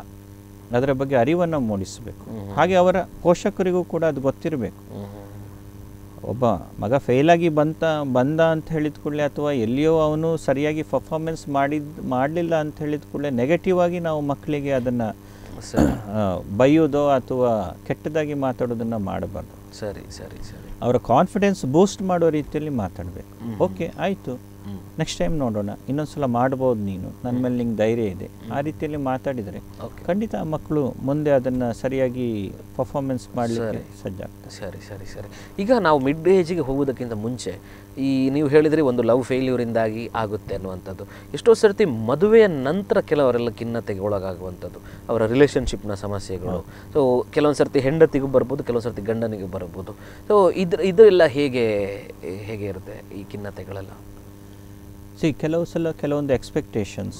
ಅದರ ಬಗ್ಗೆ ಅರಿವನ್ನು ಮೂಡಿಸಬೇಕು. ಹಾಗೆ ಅವರ ಪೋಷಕರಿಗೂ ಕೂಡ ಅದು ಗೊತ್ತಿರಬೇಕು. ಒಬ್ಬ ಮಗ ಫೇಲಾಗಿ ಬಂದ ಅಂತ ಹೇಳಿದ ಕೂಡಲೇ, ಅಥವಾ ಎಲ್ಲಿಯೋ ಅವನು ಸರಿಯಾಗಿ ಪರ್ಫಾರ್ಮೆನ್ಸ್ ಮಾಡಲಿಲ್ಲ ಅಂತ ಹೇಳಿದ ಕೂಡಲೇ ನೆಗೆಟಿವ್ ಆಗಿ ನಾವು ಮಕ್ಕಳಿಗೆ ಅದನ್ನು ಬೈಯೋದೋ ಅಥವಾ ಕೆಟ್ಟದಾಗಿ ಮಾತಾಡೋದನ್ನು ಮಾಡಬಾರ್ದು. ಸರಿ ಸರಿ ಸರಿ ಅವರ ಕಾನ್ಫಿಡೆನ್ಸ್ ಬೂಸ್ಟ್ ಮಾಡೋ ರೀತಿಯಲ್ಲಿ ಮಾತಾಡಬೇಕು. ಓಕೆ, ಆಯಿತು, ನೆಕ್ಸ್ಟ್ ಟೈಮ್ ನೋಡೋಣ, ಇನ್ನೊಂದು ಸಲ ಮಾಡಬಹುದು ನೀನು, ನನ್ನ ಮೇಲೆ ನಿಂಗೆ ಧೈರ್ಯ ಇದೆ, ಆ ರೀತಿಯಲ್ಲಿ ಮಾತಾಡಿದರೆ ಖಂಡಿತ ಮಕ್ಕಳು ಮುಂದೆ ಅದನ್ನು ಸರಿಯಾಗಿ ಪರ್ಫಾರ್ಮೆನ್ಸ್ ಮಾಡಲಿಕ್ಕೆ ಸಜ್ಜಾಗ್ತದೆ. ಸರಿ ಸರಿ ಸರಿ ಈಗ ನಾವು ಮಿಡ್ ಏಜಿಗೆ ಹೋಗೋದಕ್ಕಿಂತ ಮುಂಚೆ ಈ ನೀವು ಹೇಳಿದರೆ ಒಂದು ಲವ್ ಫೇಲ್ಯೂರಿಂದಾಗಿ ಆಗುತ್ತೆ ಅನ್ನುವಂಥದ್ದು, ಎಷ್ಟೋ ಸರ್ತಿ ಮದುವೆಯ ನಂತರ ಕೆಲವರೆಲ್ಲ ಖಿನ್ನತೆಗೆ ಒಳಗಾಗುವಂಥದ್ದು, ಅವರ ರಿಲೇಷನ್ಶಿಪ್ನ ಸಮಸ್ಯೆಗಳು. ಸೊ ಕೆಲವೊಂದು ಸರ್ತಿ ಹೆಂಡತಿಗೂ ಬರ್ಬೋದು, ಕೆಲವೊಂದು ಸರ್ತಿ ಗಂಡನಿಗೂ ಬರ್ಬೋದು. ಸೊ ಇದರೆಲ್ಲ ಹೇಗೆ ಹೇಗೆ ಇರುತ್ತೆ ಈ ಖಿನ್ನತೆಗಳೆಲ್ಲ? ಸಿ ಕೆಲವು ಸಲ ಕೆಲವೊಂದು ಎಕ್ಸ್ಪೆಕ್ಟೇಷನ್ಸ್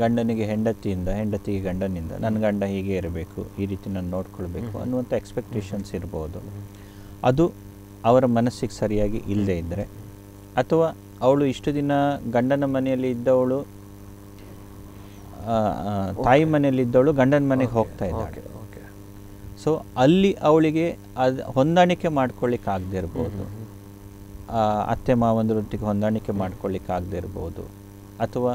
ಗಂಡನಿಗೆ ಹೆಂಡತಿಯಿಂದ, ಹೆಂಡತಿಗೆ ಗಂಡನಿಂದ, ನನ್ನ ಗಂಡ ಹೀಗೆ ಇರಬೇಕು, ಈ ರೀತಿ ನಾನು ನೋಡ್ಕೊಳ್ಬೇಕು ಅನ್ನುವಂಥ ಎಕ್ಸ್ಪೆಕ್ಟೇಷನ್ಸ್ ಇರ್ಬೋದು. ಅದು ಅವರ ಮನಸ್ಸಿಗೆ ಸರಿಯಾಗಿ ಇಲ್ಲದೇ ಇದ್ದರೆ, ಅಥವಾ ಅವಳು ಇಷ್ಟು ದಿನ ಗಂಡನ ಮನೆಯಲ್ಲಿ ಇದ್ದವಳು, ತಾಯಿ ಮನೆಯಲ್ಲಿ ಇದ್ದವಳು ಗಂಡನ ಮನೆಗೆ ಹೋಗ್ತಾ ಇದ್ದಾಳೆ, ಸೊ ಅಲ್ಲಿ ಅವಳಿಗೆ ಅದು ಹೊಂದಾಣಿಕೆ ಮಾಡ್ಕೊಳ್ಳಿಕ್ಕೆ ಆಗದೆ ಇರ್ಬೋದು, ಅತ್ತೆ ಮಾವಂದರೊಟ್ಟಿಗೆ ಹೊಂದಾಣಿಕೆ ಮಾಡ್ಕೊಳ್ಳಿಕ್ಕೆ ಆಗದೆ ಇರ್ಬೋದು, ಅಥವಾ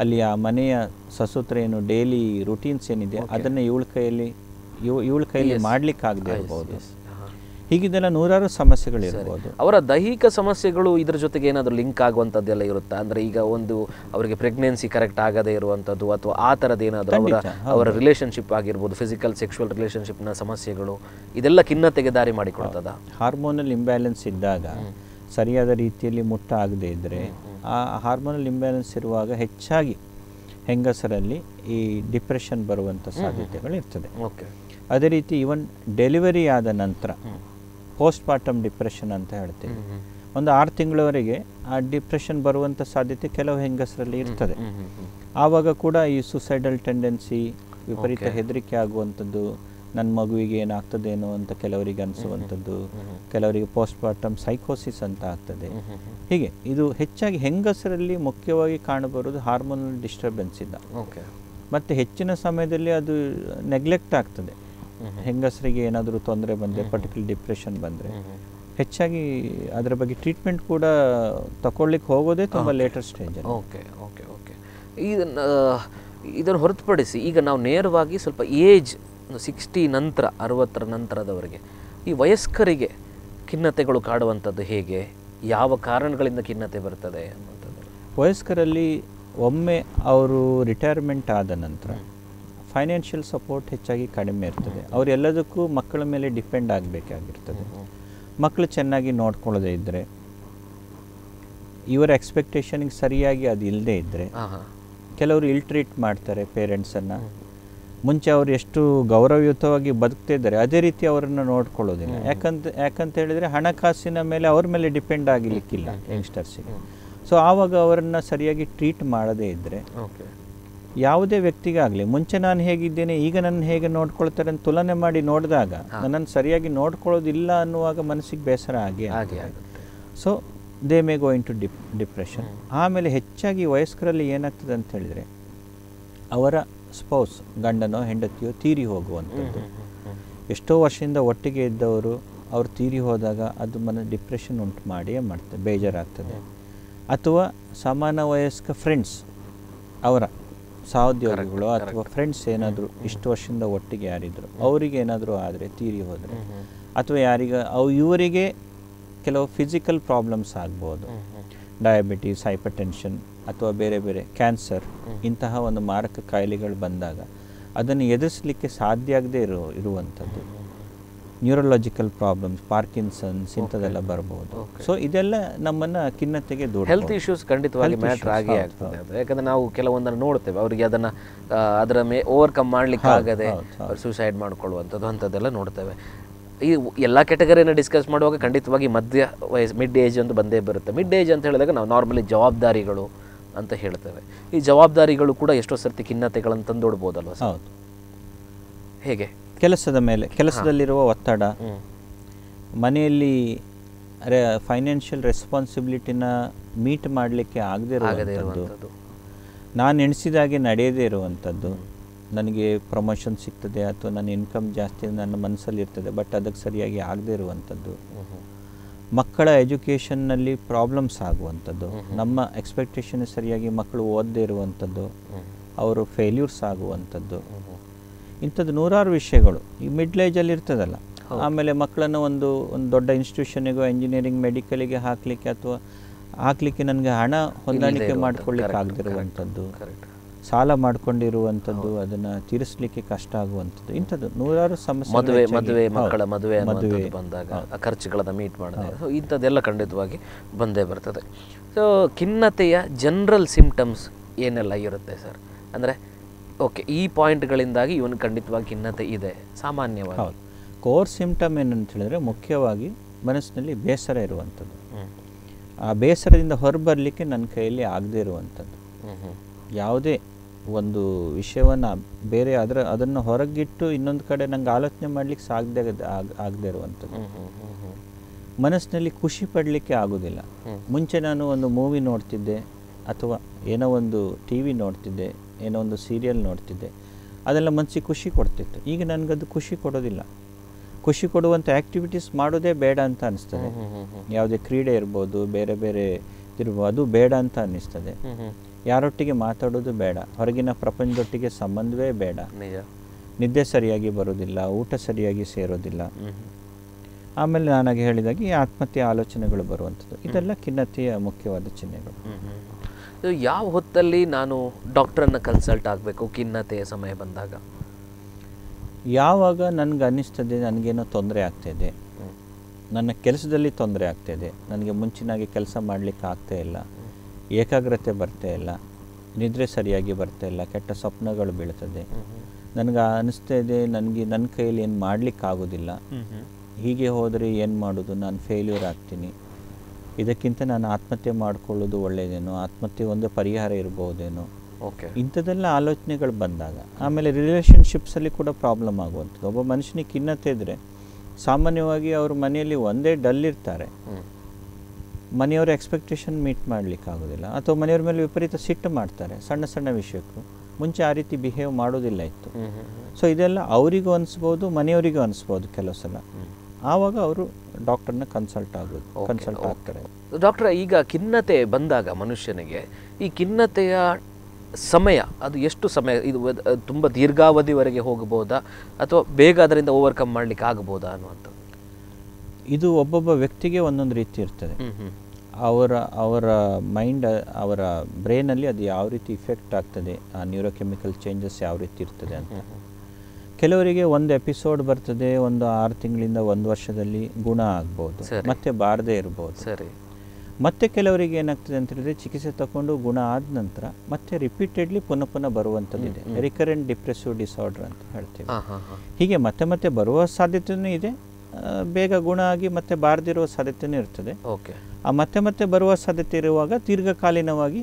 ಅಲ್ಲಿ ಆ ಮನೆಯ ಸಸೂತ್ರ ಏನು ಡೈಲಿ ರುಟೀನ್ಸ್ ಏನಿದೆ ಅದನ್ನು ಇವಳ ಕೈಯಲ್ಲಿ ಮಾಡಲಿಕ್ಕಾಗದೇ ಇರ್ಬೋದು. ಹೀಗಿದೆಲ್ಲ ನೂರಾರು ಸಮಸ್ಯೆಗಳಿರ್ಬೋದು. ಅವರ ದೈಹಿಕ ಸಮಸ್ಯೆಗಳು ಇದರ ಜೊತೆಗೆ ಏನಾದರೂ ಲಿಂಕ್ ಆಗುವಂಥದ್ದೆಲ್ಲ ಇರುತ್ತಾ? ಅಂದರೆ ಈಗ ಒಂದು ಅವರಿಗೆ ಪ್ರೆಗ್ನೆನ್ಸಿ ಕರೆಕ್ಟ್ ಆಗದೇ ಇರುವಂಥದ್ದು, ಅಥವಾ ಆ ಥರದ್ದೇನಾದರೂ ಅವರ ರಿಲೇಷನ್ಶಿಪ್ ಆಗಿರ್ಬೋದು, ಫಿಸಿಕಲ್ ಸೆಕ್ಶುವಲ್ ರಿಲೇಷನ್ಶಿಪ್ನ ಸಮಸ್ಯೆಗಳು, ಇದೆಲ್ಲ ಖಿನ್ನತೆಗೆ ದಾರಿ ಮಾಡಿಕೊಡ್ತದ. ಹಾರ್ಮೋನಲ್ ಇಂಬ್ಯಾಲೆನ್ಸ್ ಇದ್ದಾಗ ಸರಿಯಾದ ರೀತಿಯಲ್ಲಿ ಮುಟ್ಟ ಆಗದೇ ಇದ್ದರೆ, ಆ ಹಾರ್ಮೋನಲ್ ಇಂಬ್ಯಾಲೆನ್ಸ್ ಇರುವಾಗ ಹೆಚ್ಚಾಗಿ ಹೆಂಗಸರಲ್ಲಿ ಈ ಡಿಪ್ರೆಷನ್ ಬರುವಂಥ ಸಾಧ್ಯತೆಗಳಿರ್ತದೆ. ಓಕೆ, ಅದೇ ರೀತಿ ಈವನ್ ಡೆಲಿವರಿ ಆದ ನಂತರ ಪೋಸ್ಟ್ ಪಾರ್ಟಮ್ ಡಿಪ್ರೆಷನ್ ಅಂತ ಹೇಳ್ತೀವಿ, ಒಂದು 6 ತಿಂಗಳವರೆಗೆ ಆ ಡಿಪ್ರೆಷನ್ ಬರುವಂಥ ಸಾಧ್ಯತೆ ಕೆಲವು ಹೆಂಗಸರಲ್ಲಿ ಇರ್ತದೆ. ಆವಾಗ ಕೂಡ ಈ ಸುಸೈಡಲ್ ಟೆಂಡೆನ್ಸಿ, ವಿಪರೀತ ಹೆದರಿಕೆ ಆಗುವಂಥದ್ದು, ನನ್ನ ಮಗುವಿಗೆ ಏನಾಗ್ತದೇನೋ ಅಂತ ಕೆಲವರಿಗೆ ಅನಿಸುವಂಥದ್ದು, ಕೆಲವರಿಗೆ ಪೋಸ್ಟ್ ಪಾರ್ಟಮ್ ಸೈಕೋಸಿಸ್ ಅಂತ ಆಗ್ತದೆ. ಹೀಗೆ ಇದು ಹೆಚ್ಚಾಗಿ ಹೆಂಗಸರಲ್ಲಿ ಮುಖ್ಯವಾಗಿ ಕಾಣಬರೋದು ಹಾರ್ಮೋನಲ್ ಡಿಸ್ಟರ್ಬೆನ್ಸ್ ಇಂದ. ಮತ್ತು ಹೆಚ್ಚಿನ ಸಮಯದಲ್ಲಿ ಅದು ನೆಗ್ಲೆಕ್ಟ್ ಆಗ್ತದೆ. ಹೆಂಗಸರಿಗೆ ಏನಾದರೂ ತೊಂದರೆ ಬಂದರೆ, ಪರ್ಟಿಕ್ಯುಲರ್ ಡಿಪ್ರೆಷನ್ ಬಂದರೆ, ಹೆಚ್ಚಾಗಿ ಅದರ ಬಗ್ಗೆ ಟ್ರೀಟ್ಮೆಂಟ್ ಕೂಡ ತಗೊಳ್ಳಿಕ್ಕೆ ಹೋಗೋದೇ ತುಂಬ ಲೇಟರ್ ಸ್ಟೇಜಲ್ಲಿ. ಓಕೆ ಓಕೆ ಓಕೆ ಇದನ್ನು ಹೊರತುಪಡಿಸಿ ಈಗ ನಾವು ನೇರವಾಗಿ ಸ್ವಲ್ಪ ಏಜ್ 60 ನಂತರ, 60ರ ನಂತರದವರೆಗೆ ಈ ವಯಸ್ಕರಿಗೆ ಖಿನ್ನತೆಗಳು ಕಾಡುವಂಥದ್ದು ಹೇಗೆ? ಯಾವ ಕಾರಣಗಳಿಂದ ಖಿನ್ನತೆ ಬರ್ತದೆ ಅನ್ನುವಂಥದ್ದು? ವಯಸ್ಕರಲ್ಲಿ ಒಮ್ಮೆ ಅವರು ರಿಟೈರ್ಮೆಂಟ್ ಆದ ನಂತರ ಫೈನಾನ್ಷಿಯಲ್ ಸಪೋರ್ಟ್ ಹೆಚ್ಚಾಗಿ ಕಡಿಮೆ ಇರ್ತದೆ. ಅವರೆಲ್ಲದಕ್ಕೂ ಮಕ್ಕಳ ಮೇಲೆ ಡಿಪೆಂಡ್ ಆಗಬೇಕಾಗಿರ್ತದೆ. ಮಕ್ಕಳು ಚೆನ್ನಾಗಿ ನೋಡ್ಕೊಳ್ಳೋದೇ ಇದ್ದರೆ, ಇವರ ಎಕ್ಸ್ಪೆಕ್ಟೇಷನ್ಗೆ ಸರಿಯಾಗಿ ಅದು ಇಲ್ಲದೇ ಇದ್ದರೆ, ಕೆಲವರು ಇಲ್ಟ್ರೀಟ್ ಮಾಡ್ತಾರೆ ಪೇರೆಂಟ್ಸನ್ನು. ಮುಂಚೆ ಅವರು ಎಷ್ಟು ಗೌರವಯುತವಾಗಿ ಬದುಕ್ತಿದ್ದಾರೆ, ಅದೇ ರೀತಿ ಅವರನ್ನು ನೋಡ್ಕೊಳ್ಳೋದಿಲ್ಲ. ಯಾಕಂತ ಹೇಳಿದರೆ ಹಣಕಾಸಿನ ಮೇಲೆ ಅವ್ರ ಮೇಲೆ ಡಿಪೆಂಡ್ ಆಗಲಿಕ್ಕಿಲ್ಲ ಯಂಗ್ಸ್ಟರ್ಸಿಗೆ. ಸೊ ಆವಾಗ ಅವರನ್ನು ಸರಿಯಾಗಿ ಟ್ರೀಟ್ ಮಾಡದೇ ಇದ್ದರೆ, ಯಾವುದೇ ವ್ಯಕ್ತಿಗಾಗಲಿ ಮುಂಚೆ ನಾನು ಹೇಗಿದ್ದೇನೆ, ಈಗ ನನ್ನ ಹೇಗೆ ನೋಡ್ಕೊಳ್ತಾರೆ ಅಂತ ತುಲನೆ ಮಾಡಿ ನೋಡಿದಾಗ, ನನ್ನನ್ನು ಸರಿಯಾಗಿ ನೋಡ್ಕೊಳ್ಳೋದಿಲ್ಲ ಅನ್ನುವಾಗ ಮನಸ್ಸಿಗೆ ಬೇಸರ ಆಗಿ ಆಗುತ್ತೆ. So they may go into depression. ಆಮೇಲೆ ಹೆಚ್ಚಾಗಿ ವಯಸ್ಕರಲ್ಲಿ ಏನಾಗ್ತದೆ ಅಂತ ಹೇಳಿದರೆ, ಅವರ ಸ್ಪೌಸ್, ಗಂಡನೋ ಹೆಂಡತಿಯೋ ತೀರಿ ಹೋಗುವಂಥದ್ದು. ಎಷ್ಟೋ ವರ್ಷದಿಂದ ಒಟ್ಟಿಗೆ ಇದ್ದವರು ಅವರು ತೀರಿ ಹೋದಾಗ ಅದು ಡಿಪ್ರೆಷನ್ ಉಂಟು ಮಾಡಿಯೇ ಮಾಡ್ತದೆ, ಬೇಜಾರಾಗ್ತದೆ. ಅಥವಾ ಸಮಾನ ವಯಸ್ಕ ಫ್ರೆಂಡ್ಸ್, ಅವರ ಸಹೋದ್ಯೋಗಿಗಳು ಅಥವಾ ಫ್ರೆಂಡ್ಸ್ ಏನಾದರೂ ಇಷ್ಟು ವರ್ಷದಿಂದ ಒಟ್ಟಿಗೆ ಯಾರಿದ್ರು ಅವರಿಗೆ ಏನಾದರೂ ಆದರೆ, ತೀರಿ ಹೋದರೆ, ಅಥವಾ ಇವರಿಗೆ ಕೆಲವು ಫಿಸಿಕಲ್ ಪ್ರಾಬ್ಲಮ್ಸ್ ಆಗ್ಬೋದು. ಡಯಾಬಿಟೀಸ್, ಹೈಪರ್ ಟೆನ್ಷನ್, ಅಥವಾ ಬೇರೆ ಬೇರೆ ಕ್ಯಾನ್ಸರ್ ಇಂತಹ ಒಂದು ಮಾರಕ ಕಾಯಿಲೆಗಳು ಬಂದಾಗ ಅದನ್ನು ಎದುರಿಸಲಿಕ್ಕೆ ಸಾಧ್ಯ ಆಗದೆ ಇರುವಂಥದ್ದು. ನ್ಯೂರಲಾಜಿಕಲ್ ಪ್ರಾಬ್ಲಮ್ಸ್, ಪಾರ್ಕಿನ್ಸನ್ಸ್ ಇಂಥದ್ದೆಲ್ಲ ಬರ್ಬೋದು. ಸೊ ಇದೆಲ್ಲ ನಮ್ಮನ್ನು ಖಿನ್ನತೆಗೆ ದೂರ, ಹೆಲ್ತ್ ಇಶ್ಯೂಸ್ ಖಂಡಿತವಾಗಿ ಮ್ಯಾಟ್ರ್ ಆಗೇ ಆಗ್ತದೆ. ಯಾಕಂದರೆ ನಾವು ಕೆಲವೊಂದನ್ನು ನೋಡ್ತೇವೆ, ಅವರಿಗೆ ಅದನ್ನು ಅದರ ಓವರ್ಕಮ್ ಮಾಡಲಿಕ್ಕೆ ಆಗದೆ ಸೂಸೈಡ್ ಮಾಡ್ಕೊಳ್ಳುವಂಥದ್ದು, ಅಂಥದ್ದೆಲ್ಲ ನೋಡ್ತೇವೆ. ಈ ಎಲ್ಲ ಕ್ಯಾಟಗರಿಯನ್ನು ಡಿಸ್ಕಸ್ ಮಾಡುವಾಗ ಖಂಡಿತವಾಗಿ ಮಿಡ್ ಏಜ್ ಅಂತ ಬಂದೇ ಬರುತ್ತೆ. ಮಿಡ್ ಏಜ್ ಅಂತ ಹೇಳಿದಾಗ ನಾವು ನಾರ್ಮಲಿ ಜವಾಬ್ದಾರಿಗಳು ಅಂತ ಹೇಳ್ತೇವೆ. ಈ ಜವಾಬ್ದಾರಿಗಳು ಕೂಡ ಎಷ್ಟೋ ಸರ್ತಿ ಖಿನ್ನತೆಗಳನ್ನು ತಂದೊಡ್ಬೋದಲ್ವ? ಹೌದು. ಹೇಗೆ? ಕೆಲಸದ ಮೇಲೆ, ಕೆಲಸದಲ್ಲಿರುವ ಒತ್ತಡ, ಮನೆಯಲ್ಲಿ ಫೈನಾನ್ಷಿಯಲ್ ರೆಸ್ಪಾನ್ಸಿಬಿಲಿಟಿನ ಮೀಟ್ ಮಾಡಲಿಕ್ಕೆ ಆಗದೆ ಇರುವಂಥದ್ದು, ನಾನು ಎಣಿಸಿದಾಗೆ ನಡೆಯದೇ ಇರುವಂಥದ್ದು, ನನಗೆ ಪ್ರಮೋಷನ್ ಸಿಗ್ತದೆ ಅಥವಾ ನನ್ನ ಇನ್ಕಮ್ ಜಾಸ್ತಿ ನನ್ನ ಮನಸ್ಸಲ್ಲಿ ಇರ್ತದೆ, ಬಟ್ ಅದಕ್ಕೆ ಸರಿಯಾಗಿ ಆಗದೇ ಇರುವಂಥದ್ದು, ಮಕ್ಕಳ ಎಜುಕೇಷನ್ನಲ್ಲಿ ಪ್ರಾಬ್ಲಮ್ಸ್ ಆಗುವಂಥದ್ದು, ನಮ್ಮ ಎಕ್ಸ್ಪೆಕ್ಟೇಷನ್ ಸರಿಯಾಗಿ ಮಕ್ಕಳು ಓದದೇ ಇರುವಂಥದ್ದು, ಅವರು ಫೇಲ್ಯೂರ್ಸ್ ಆಗುವಂಥದ್ದು, ಇಂಥದ್ದು ನೂರಾರು ವಿಷಯಗಳು ಈ ಮಿಡ್ ಏಜಲ್ಲಿ ಇರ್ತದಲ್ಲ. ಆಮೇಲೆ ಮಕ್ಕಳನ್ನು ಒಂದು ಒಂದು ದೊಡ್ಡ ಇನ್ಸ್ಟಿಟ್ಯೂಷನಿಗೋ, ಎಂಜಿನಿಯರಿಂಗ್, ಮೆಡಿಕಲಿಗೆ ಹಾಕಲಿಕ್ಕೆ ಅಥವಾ ಹಾಕಲಿಕ್ಕೆ ನನಗೆ ಹಣ ಹೊಂದಾಣಿಕೆ ಮಾಡ್ಕೊಳ್ಳಿಕ್ಕೆ ಆಗದಿರುವಂತದ್ದು, ಸಾಲ ಮಾಡ್ಕೊಂಡಿರುವಂತದ್ದು, ಅದನ್ನ ತೀರಿಸಲಿಕ್ಕೆ ಕಷ್ಟ ಆಗುವಂತದ್ದು, ಇಂತದ್ದು ನೂರಾರು ಸಮಸ್ಯೆಗಳು. ಮದುವೆ, ಮಕ್ಕಳ ಮದುವೆ ಅನ್ನುವಂತದ್ದು ಬಂದಾಗ ಖರ್ಚುಗಳನ್ನು ಮೀಟ್ ಮಾಡದೆ ಸೊ ಇಂತದೆಲ್ಲ ಖಂಡಿತವಾಗಿ ಬಂದೇ ಬರ್ತದೆ. ಸೊ ಖಿನ್ನತೆಯ ಜನರಲ್ ಸಿಂಪ್ಟಮ್ಸ್ ಏನೆಲ್ಲ ಇರುತ್ತೆ ಸರ್? ಅಂದರೆ ಓಕೆ, ಈ ಪಾಯಿಂಟ್ಗಳಿಂದಾಗಿ ಇವನು ಖಂಡಿತವಾಗಿ ಖಿನ್ನತೆ ಇದೆ ಸಾಮಾನ್ಯವಾಗಿ. ಕೋರ್ ಸಿಂಪ್ಟಮ್ ಏನಂತ ಹೇಳಿದ್ರೆ ಮುಖ್ಯವಾಗಿ ಮನಸ್ಸಿನಲ್ಲಿ ಬೇಸರ ಇರುವಂಥದ್ದು. ಆ ಬೇಸರದಿಂದ ಹೊರಬರಲಿಕ್ಕೆ ನನ್ನ ಕೈಯಲ್ಲಿ ಆಗದೇ ಇರುವಂಥದ್ದು. ಯಾವುದೇ ಒಂದು ವಿಷಯವನ್ನು ಬೇರೆ ಅದನ್ನು ಹೊರಗಿಟ್ಟು ಇನ್ನೊಂದು ಕಡೆ ನಂಗೆ ಆಲೋಚನೆ ಮಾಡಲಿಕ್ಕೆ ಆಗದೇ ಇರುವಂಥದ್ದು. ಮನಸ್ಸಿನಲ್ಲಿ ಖುಷಿ ಪಡಲಿಕ್ಕೆ ಆಗೋದಿಲ್ಲ. ಮುಂಚೆ ನಾನು ಒಂದು ಮೂವಿ ನೋಡ್ತಿದ್ದೆ ಅಥವಾ ಏನೋ ಒಂದು ಟಿ ವಿ ನೋಡ್ತಿದ್ದೆ, ಏನೋ ಒಂದು ಸೀರಿಯಲ್ ನೋಡ್ತಿದ್ದೆ, ಅದೆಲ್ಲ ಮನಸ್ಸಿಗೆ ಖುಷಿ ಕೊಡ್ತಿತ್ತು. ಈಗ ನನಗದು ಖುಷಿ ಕೊಡೋದಿಲ್ಲ. ಖುಷಿ ಕೊಡುವಂಥ ಆ್ಯಕ್ಟಿವಿಟೀಸ್ ಮಾಡೋದೇ ಬೇಡ ಅಂತ ಅನ್ನಿಸ್ತದೆ. ಯಾವುದೇ ಕ್ರೀಡೆ ಇರ್ಬೋದು, ಬೇರೆ ಬೇರೆ ಇರ್ಬೋದು, ಅದು ಬೇಡ ಅಂತ ಅನ್ನಿಸ್ತದೆ. ಯಾರೊಟ್ಟಿಗೆ ಮಾತಾಡೋದು ಬೇಡ, ಹೊರಗಿನ ಪ್ರಪಂಚದೊಟ್ಟಿಗೆ ಸಂಬಂಧವೇ ಬೇಡ. ನಿದ್ದೆ ಸರಿಯಾಗಿ ಬರೋದಿಲ್ಲ, ಊಟ ಸರಿಯಾಗಿ ಸೇರೋದಿಲ್ಲ. ಆಮೇಲೆ ನಾನಾಗಿ ಹೇಳಿದಾಗೆ ಈ ಆತ್ಮಹತ್ಯೆ ಆಲೋಚನೆಗಳು ಬರುವಂಥದ್ದು. ಇದೆಲ್ಲ ಖಿನ್ನತೆಯ ಮುಖ್ಯವಾದ ಚಿಹ್ನೆಗಳು. ಯಾವ ಹೊತ್ತಲ್ಲಿ ನಾನು ಡಾಕ್ಟ್ರನ್ನು ಕನ್ಸಲ್ಟ್ ಆಗಬೇಕು ಖಿನ್ನತೆಯ ಸಮಯ ಬಂದಾಗ? ಯಾವಾಗ ನನಗೆ ಅನ್ನಿಸ್ತದೆ ನನಗೇನೋ ತೊಂದರೆ ಆಗ್ತಾಯಿದೆ, ನನ್ನ ಕೆಲಸದಲ್ಲಿ ತೊಂದರೆ ಆಗ್ತಾಯಿದೆ, ನನಗೆ ಮುಂಚಿನಾಗಿ ಕೆಲಸ ಮಾಡಲಿಕ್ಕೆ ಆಗ್ತಾ ಇಲ್ಲ, ಏಕಾಗ್ರತೆ ಬರ್ತಾ ಇಲ್ಲ, ನಿದ್ರೆ ಸರಿಯಾಗಿ ಬರ್ತಾ ಇಲ್ಲ, ಕೆಟ್ಟ ಸ್ವಪ್ನಗಳು ಬೀಳ್ತದೆ, ನನಗೆ ಅನ್ನಿಸ್ತಾ ಇದೆ ನನಗೆ ನನ್ನ ಕೈಯಲ್ಲಿ ಏನು ಮಾಡಲಿಕ್ಕಾಗೋದಿಲ್ಲ, ಹೀಗೆ ಹೋದರೆ ಏನು ಮಾಡೋದು, ನಾನು ಫೇಲ್ಯೂರ್ ಆಗ್ತೀನಿ, ಇದಕ್ಕಿಂತ ನಾನು ಆತ್ಮಹತ್ಯೆ ಮಾಡಿಕೊಳ್ಳೋದು ಒಳ್ಳೆಯದೇನೋ, ಆತ್ಮಹತ್ಯೆ ಒಂದು ಪರಿಹಾರ ಇರ್ಬೋದೇನೋ, ಓಕೆ, ಇಂಥದ್ದೆಲ್ಲ ಆಲೋಚನೆಗಳು ಬಂದಾಗ. ಆಮೇಲೆ ರಿಲೇಷನ್ಶಿಪ್ಸಲ್ಲಿ ಕೂಡ ಪ್ರಾಬ್ಲಮ್ ಆಗುವಂಥದ್ದು. ಒಬ್ಬ ಮನುಷ್ಯನಿಗೆ ಖಿನ್ನತೆ ಇದ್ದರೆ ಸಾಮಾನ್ಯವಾಗಿ ಅವ್ರ ಮನೆಯಲ್ಲಿ ಒಂದೇ ಡಲ್ ಇರ್ತಾರೆ, ಮನೆಯವ್ರ ಎಕ್ಸ್ಪೆಕ್ಟೇಷನ್ ಮೀಟ್ ಮಾಡಲಿಕ್ಕಾಗೋದಿಲ್ಲ, ಅಥವಾ ಮನೆಯವ್ರ ಮೇಲೆ ವಿಪರೀತ ಸಿಟ್ಟು ಮಾಡ್ತಾರೆ ಸಣ್ಣ ಸಣ್ಣ ವಿಷಯಕ್ಕೂ. ಮುಂಚೆ ಆ ರೀತಿ ಬಿಹೇವ್ ಮಾಡೋದಿಲ್ಲ ಇತ್ತು. ಸೊ ಇದೆಲ್ಲ ಅವರಿಗೂ ಅನಿಸ್ಬೋದು, ಮನೆಯವರಿಗೂ ಅನಿಸ್ಬೋದು ಕೆಲವು ಸಲ. ಆವಾಗ ಅವರು ಡಾಕ್ಟರ್ನ ಕನ್ಸಲ್ಟ್ ಆಗ್ತಾರೆ. ಡಾಕ್ಟರ್, ಈಗ ಖಿನ್ನತೆ ಬಂದಾಗ ಮನುಷ್ಯನಿಗೆ ಈ ಖಿನ್ನತೆಯ ಸಮಯ ಅದು ಎಷ್ಟು ಸಮಯ? ಇದು ತುಂಬ ದೀರ್ಘಾವಧಿವರೆಗೆ ಹೋಗಬಹುದಾ ಅಥವಾ ಬೇಗ ಅದರಿಂದ ಓವರ್ಕಮ್ ಮಾಡಲಿಕ್ಕೆ ಆಗಬಹುದಾ ಅನ್ನುವಂಥದ್ದು? ಇದು ಒಬ್ಬೊಬ್ಬ ವ್ಯಕ್ತಿಗೆ ಒಂದೊಂದು ರೀತಿ ಇರ್ತದೆ. ಅವರ ಮೈಂಡ್, ಅವರ ಬ್ರೈನಲ್ಲಿ ಅದು ಯಾವ ರೀತಿ ಇಫೆಕ್ಟ್ ಆಗ್ತದೆ, ಆ ನ್ಯೂರೋಕೆಮಿಕಲ್ ಚೇಂಜಸ್ ಯಾವ ರೀತಿ ಇರ್ತದೆ ಅಂತ. ಕೆಲವರಿಗೆ ಒಂದು ಎಪಿಸೋಡ್ ಬರ್ತದೆ, ಒಂದು 6 ತಿಂಗಳಿಂದ 1 ವರ್ಷದಲ್ಲಿ ಗುಣ ಆಗ್ಬೋದು, ಮತ್ತೆ ಬಾರದೇ ಇರ್ಬೋದು. ಸರಿ, ಮತ್ತೆ ಕೆಲವರಿಗೆ ಏನಾಗ್ತದೆ ಅಂತ ಹೇಳಿದ್ರೆ ಚಿಕಿತ್ಸೆ ತಗೊಂಡು ಗುಣ ಆದ ನಂತರ ಮತ್ತೆ ರಿಪೀಟೆಡ್ಲಿ ಪುನಃ ಬರುವಂಥದ್ದಿದೆ. ರಿಕರೆಂಟ್ ಡಿಪ್ರೆಸಿವ್ ಡಿಸಾರ್ಡರ್ ಅಂತ ಹೇಳ್ತೀವಿ. ಹೀಗೆ ಮತ್ತೆ ಮತ್ತೆ ಬರುವ ಸಾಧ್ಯತೆಯೂ ಇದೆ, ಬೇಗ ಗುಣ ಆಗಿ ಮತ್ತೆ ಬಾರದಿರುವ ಸಾಧ್ಯತೆಯೂ ಇರ್ತದೆ. ಆ ಮತ್ತೆ ಮತ್ತೆ ಬರುವ ಸಾಧ್ಯತೆ ಇರುವಾಗ ದೀರ್ಘಕಾಲೀನವಾಗಿ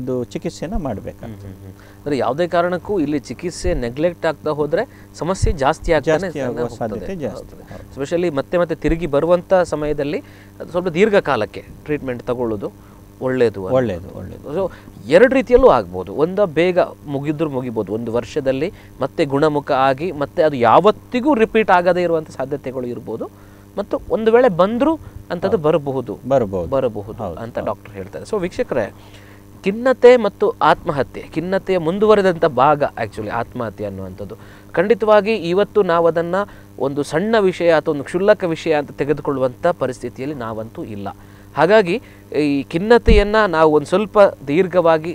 ಇದು ಚಿಕಿತ್ಸೆನ ಮಾಡಬೇಕಾಗ್ತದೆ. ಅಂದರೆ ಯಾವುದೇ ಕಾರಣಕ್ಕೂ ಇಲ್ಲಿ ಚಿಕಿತ್ಸೆ ನೆಗ್ಲೆಕ್ಟ್ ಆಗ್ತಾ ಹೋದರೆ ಸಮಸ್ಯೆ ಜಾಸ್ತಿ ಆಗುವ ಸಾಧ್ಯತೆ ಜಾಸ್ತಿ. ಸ್ಪೆಷಲಿ ಮತ್ತೆ ಮತ್ತೆ ತಿರುಗಿ ಬರುವಂಥ ಸಮಯದಲ್ಲಿ ಸ್ವಲ್ಪ ದೀರ್ಘಕಾಲಕ್ಕೆ ಟ್ರೀಟ್ಮೆಂಟ್ ತಗೊಳ್ಳೋದು ಒಳ್ಳೆಯದು. ಸೊ 2 ರೀತಿಯಲ್ಲೂ ಆಗ್ಬೋದು. ಒಂದು ಬೇಗ ಮುಗಿಬೋದು, 1 ವರ್ಷದಲ್ಲಿ ಮತ್ತೆ ಗುಣಮುಖ ಆಗಿ ಮತ್ತೆ ಅದು ಯಾವತ್ತಿಗೂ ರಿಪೀಟ್ ಆಗದೇ ಇರುವಂಥ ಸಾಧ್ಯತೆಗಳು ಇರ್ಬೋದು, ಮತ್ತು ಒಂದು ವೇಳೆ ಬಂದರೂ ಅಂಥದ್ದು ಬರಬಹುದು ಅಂತ ಡಾಕ್ಟರ್ ಹೇಳ್ತಾರೆ. ಸೊ ವೀಕ್ಷಕರೇ, ಖಿನ್ನತೆ ಮತ್ತು ಆತ್ಮಹತ್ಯೆ, ಖಿನ್ನತೆಯ ಮುಂದುವರೆದಂಥ ಭಾಗ ಆ್ಯಕ್ಚುಲಿ ಆತ್ಮಹತ್ಯೆ ಅನ್ನುವಂಥದ್ದು. ಖಂಡಿತವಾಗಿ ಇವತ್ತು ನಾವು ಅದನ್ನು ಒಂದು ಸಣ್ಣ ವಿಷಯ ಅಥವಾ ಒಂದು ಕ್ಷುಲ್ಲಕ ವಿಷಯ ಅಂತ ತೆಗೆದುಕೊಳ್ಳುವಂಥ ಪರಿಸ್ಥಿತಿಯಲ್ಲಿ ನಾವಂತೂ ಇಲ್ಲ. ಹಾಗಾಗಿ ಈ ಖಿನ್ನತೆಯನ್ನು ನಾವು ಒಂದು ಸ್ವಲ್ಪ ದೀರ್ಘವಾಗಿ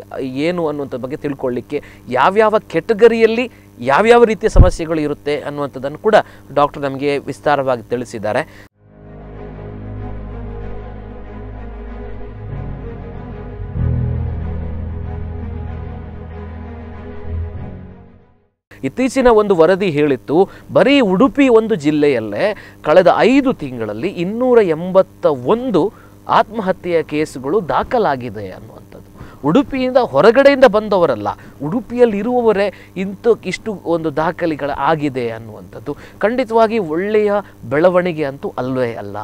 ಏನು ಅನ್ನುವಂಥ ಬಗ್ಗೆ ತಿಳ್ಕೊಳ್ಳಿಕ್ಕೆ ಯಾವ್ಯಾವ ಕೆಟಗರಿಯಲ್ಲಿ ಯಾವ್ಯಾವ ರೀತಿಯ ಸಮಸ್ಯೆಗಳು ಇರುತ್ತೆ ಅನ್ನುವಂಥದ್ದನ್ನು ಕೂಡ ಡಾಕ್ಟರ್ ನಮಗೆ ವಿಸ್ತಾರವಾಗಿ ತಿಳಿಸಿದ್ದಾರೆ. ಇತ್ತೀಚಿನ ಒಂದು ವರದಿ ಹೇಳಿತ್ತು, ಬರೀ ಉಡುಪಿ ಒಂದು ಜಿಲ್ಲೆಯಲ್ಲೇ ಕಳೆದ 5 ತಿಂಗಳಲ್ಲಿ 281 ಆತ್ಮಹತ್ಯೆಯ ಕೇಸುಗಳು ದಾಖಲಾಗಿದೆ ಅನ್ನುವಂಥದ್ದು. ಉಡುಪಿಯಿಂದ ಹೊರಗಡೆಯಿಂದ ಬಂದವರಲ್ಲ, ಉಡುಪಿಯಲ್ಲಿರುವವರೇ ಇಷ್ಟು ಒಂದು ದಾಖಲೆಗಳ ಆಗಿದೆ ಅನ್ನುವಂಥದ್ದು ಖಂಡಿತವಾಗಿ ಒಳ್ಳೆಯ ಬೆಳವಣಿಗೆ ಅಂತೂ ಅಲ್ಲವೇ ಅಲ್ಲ.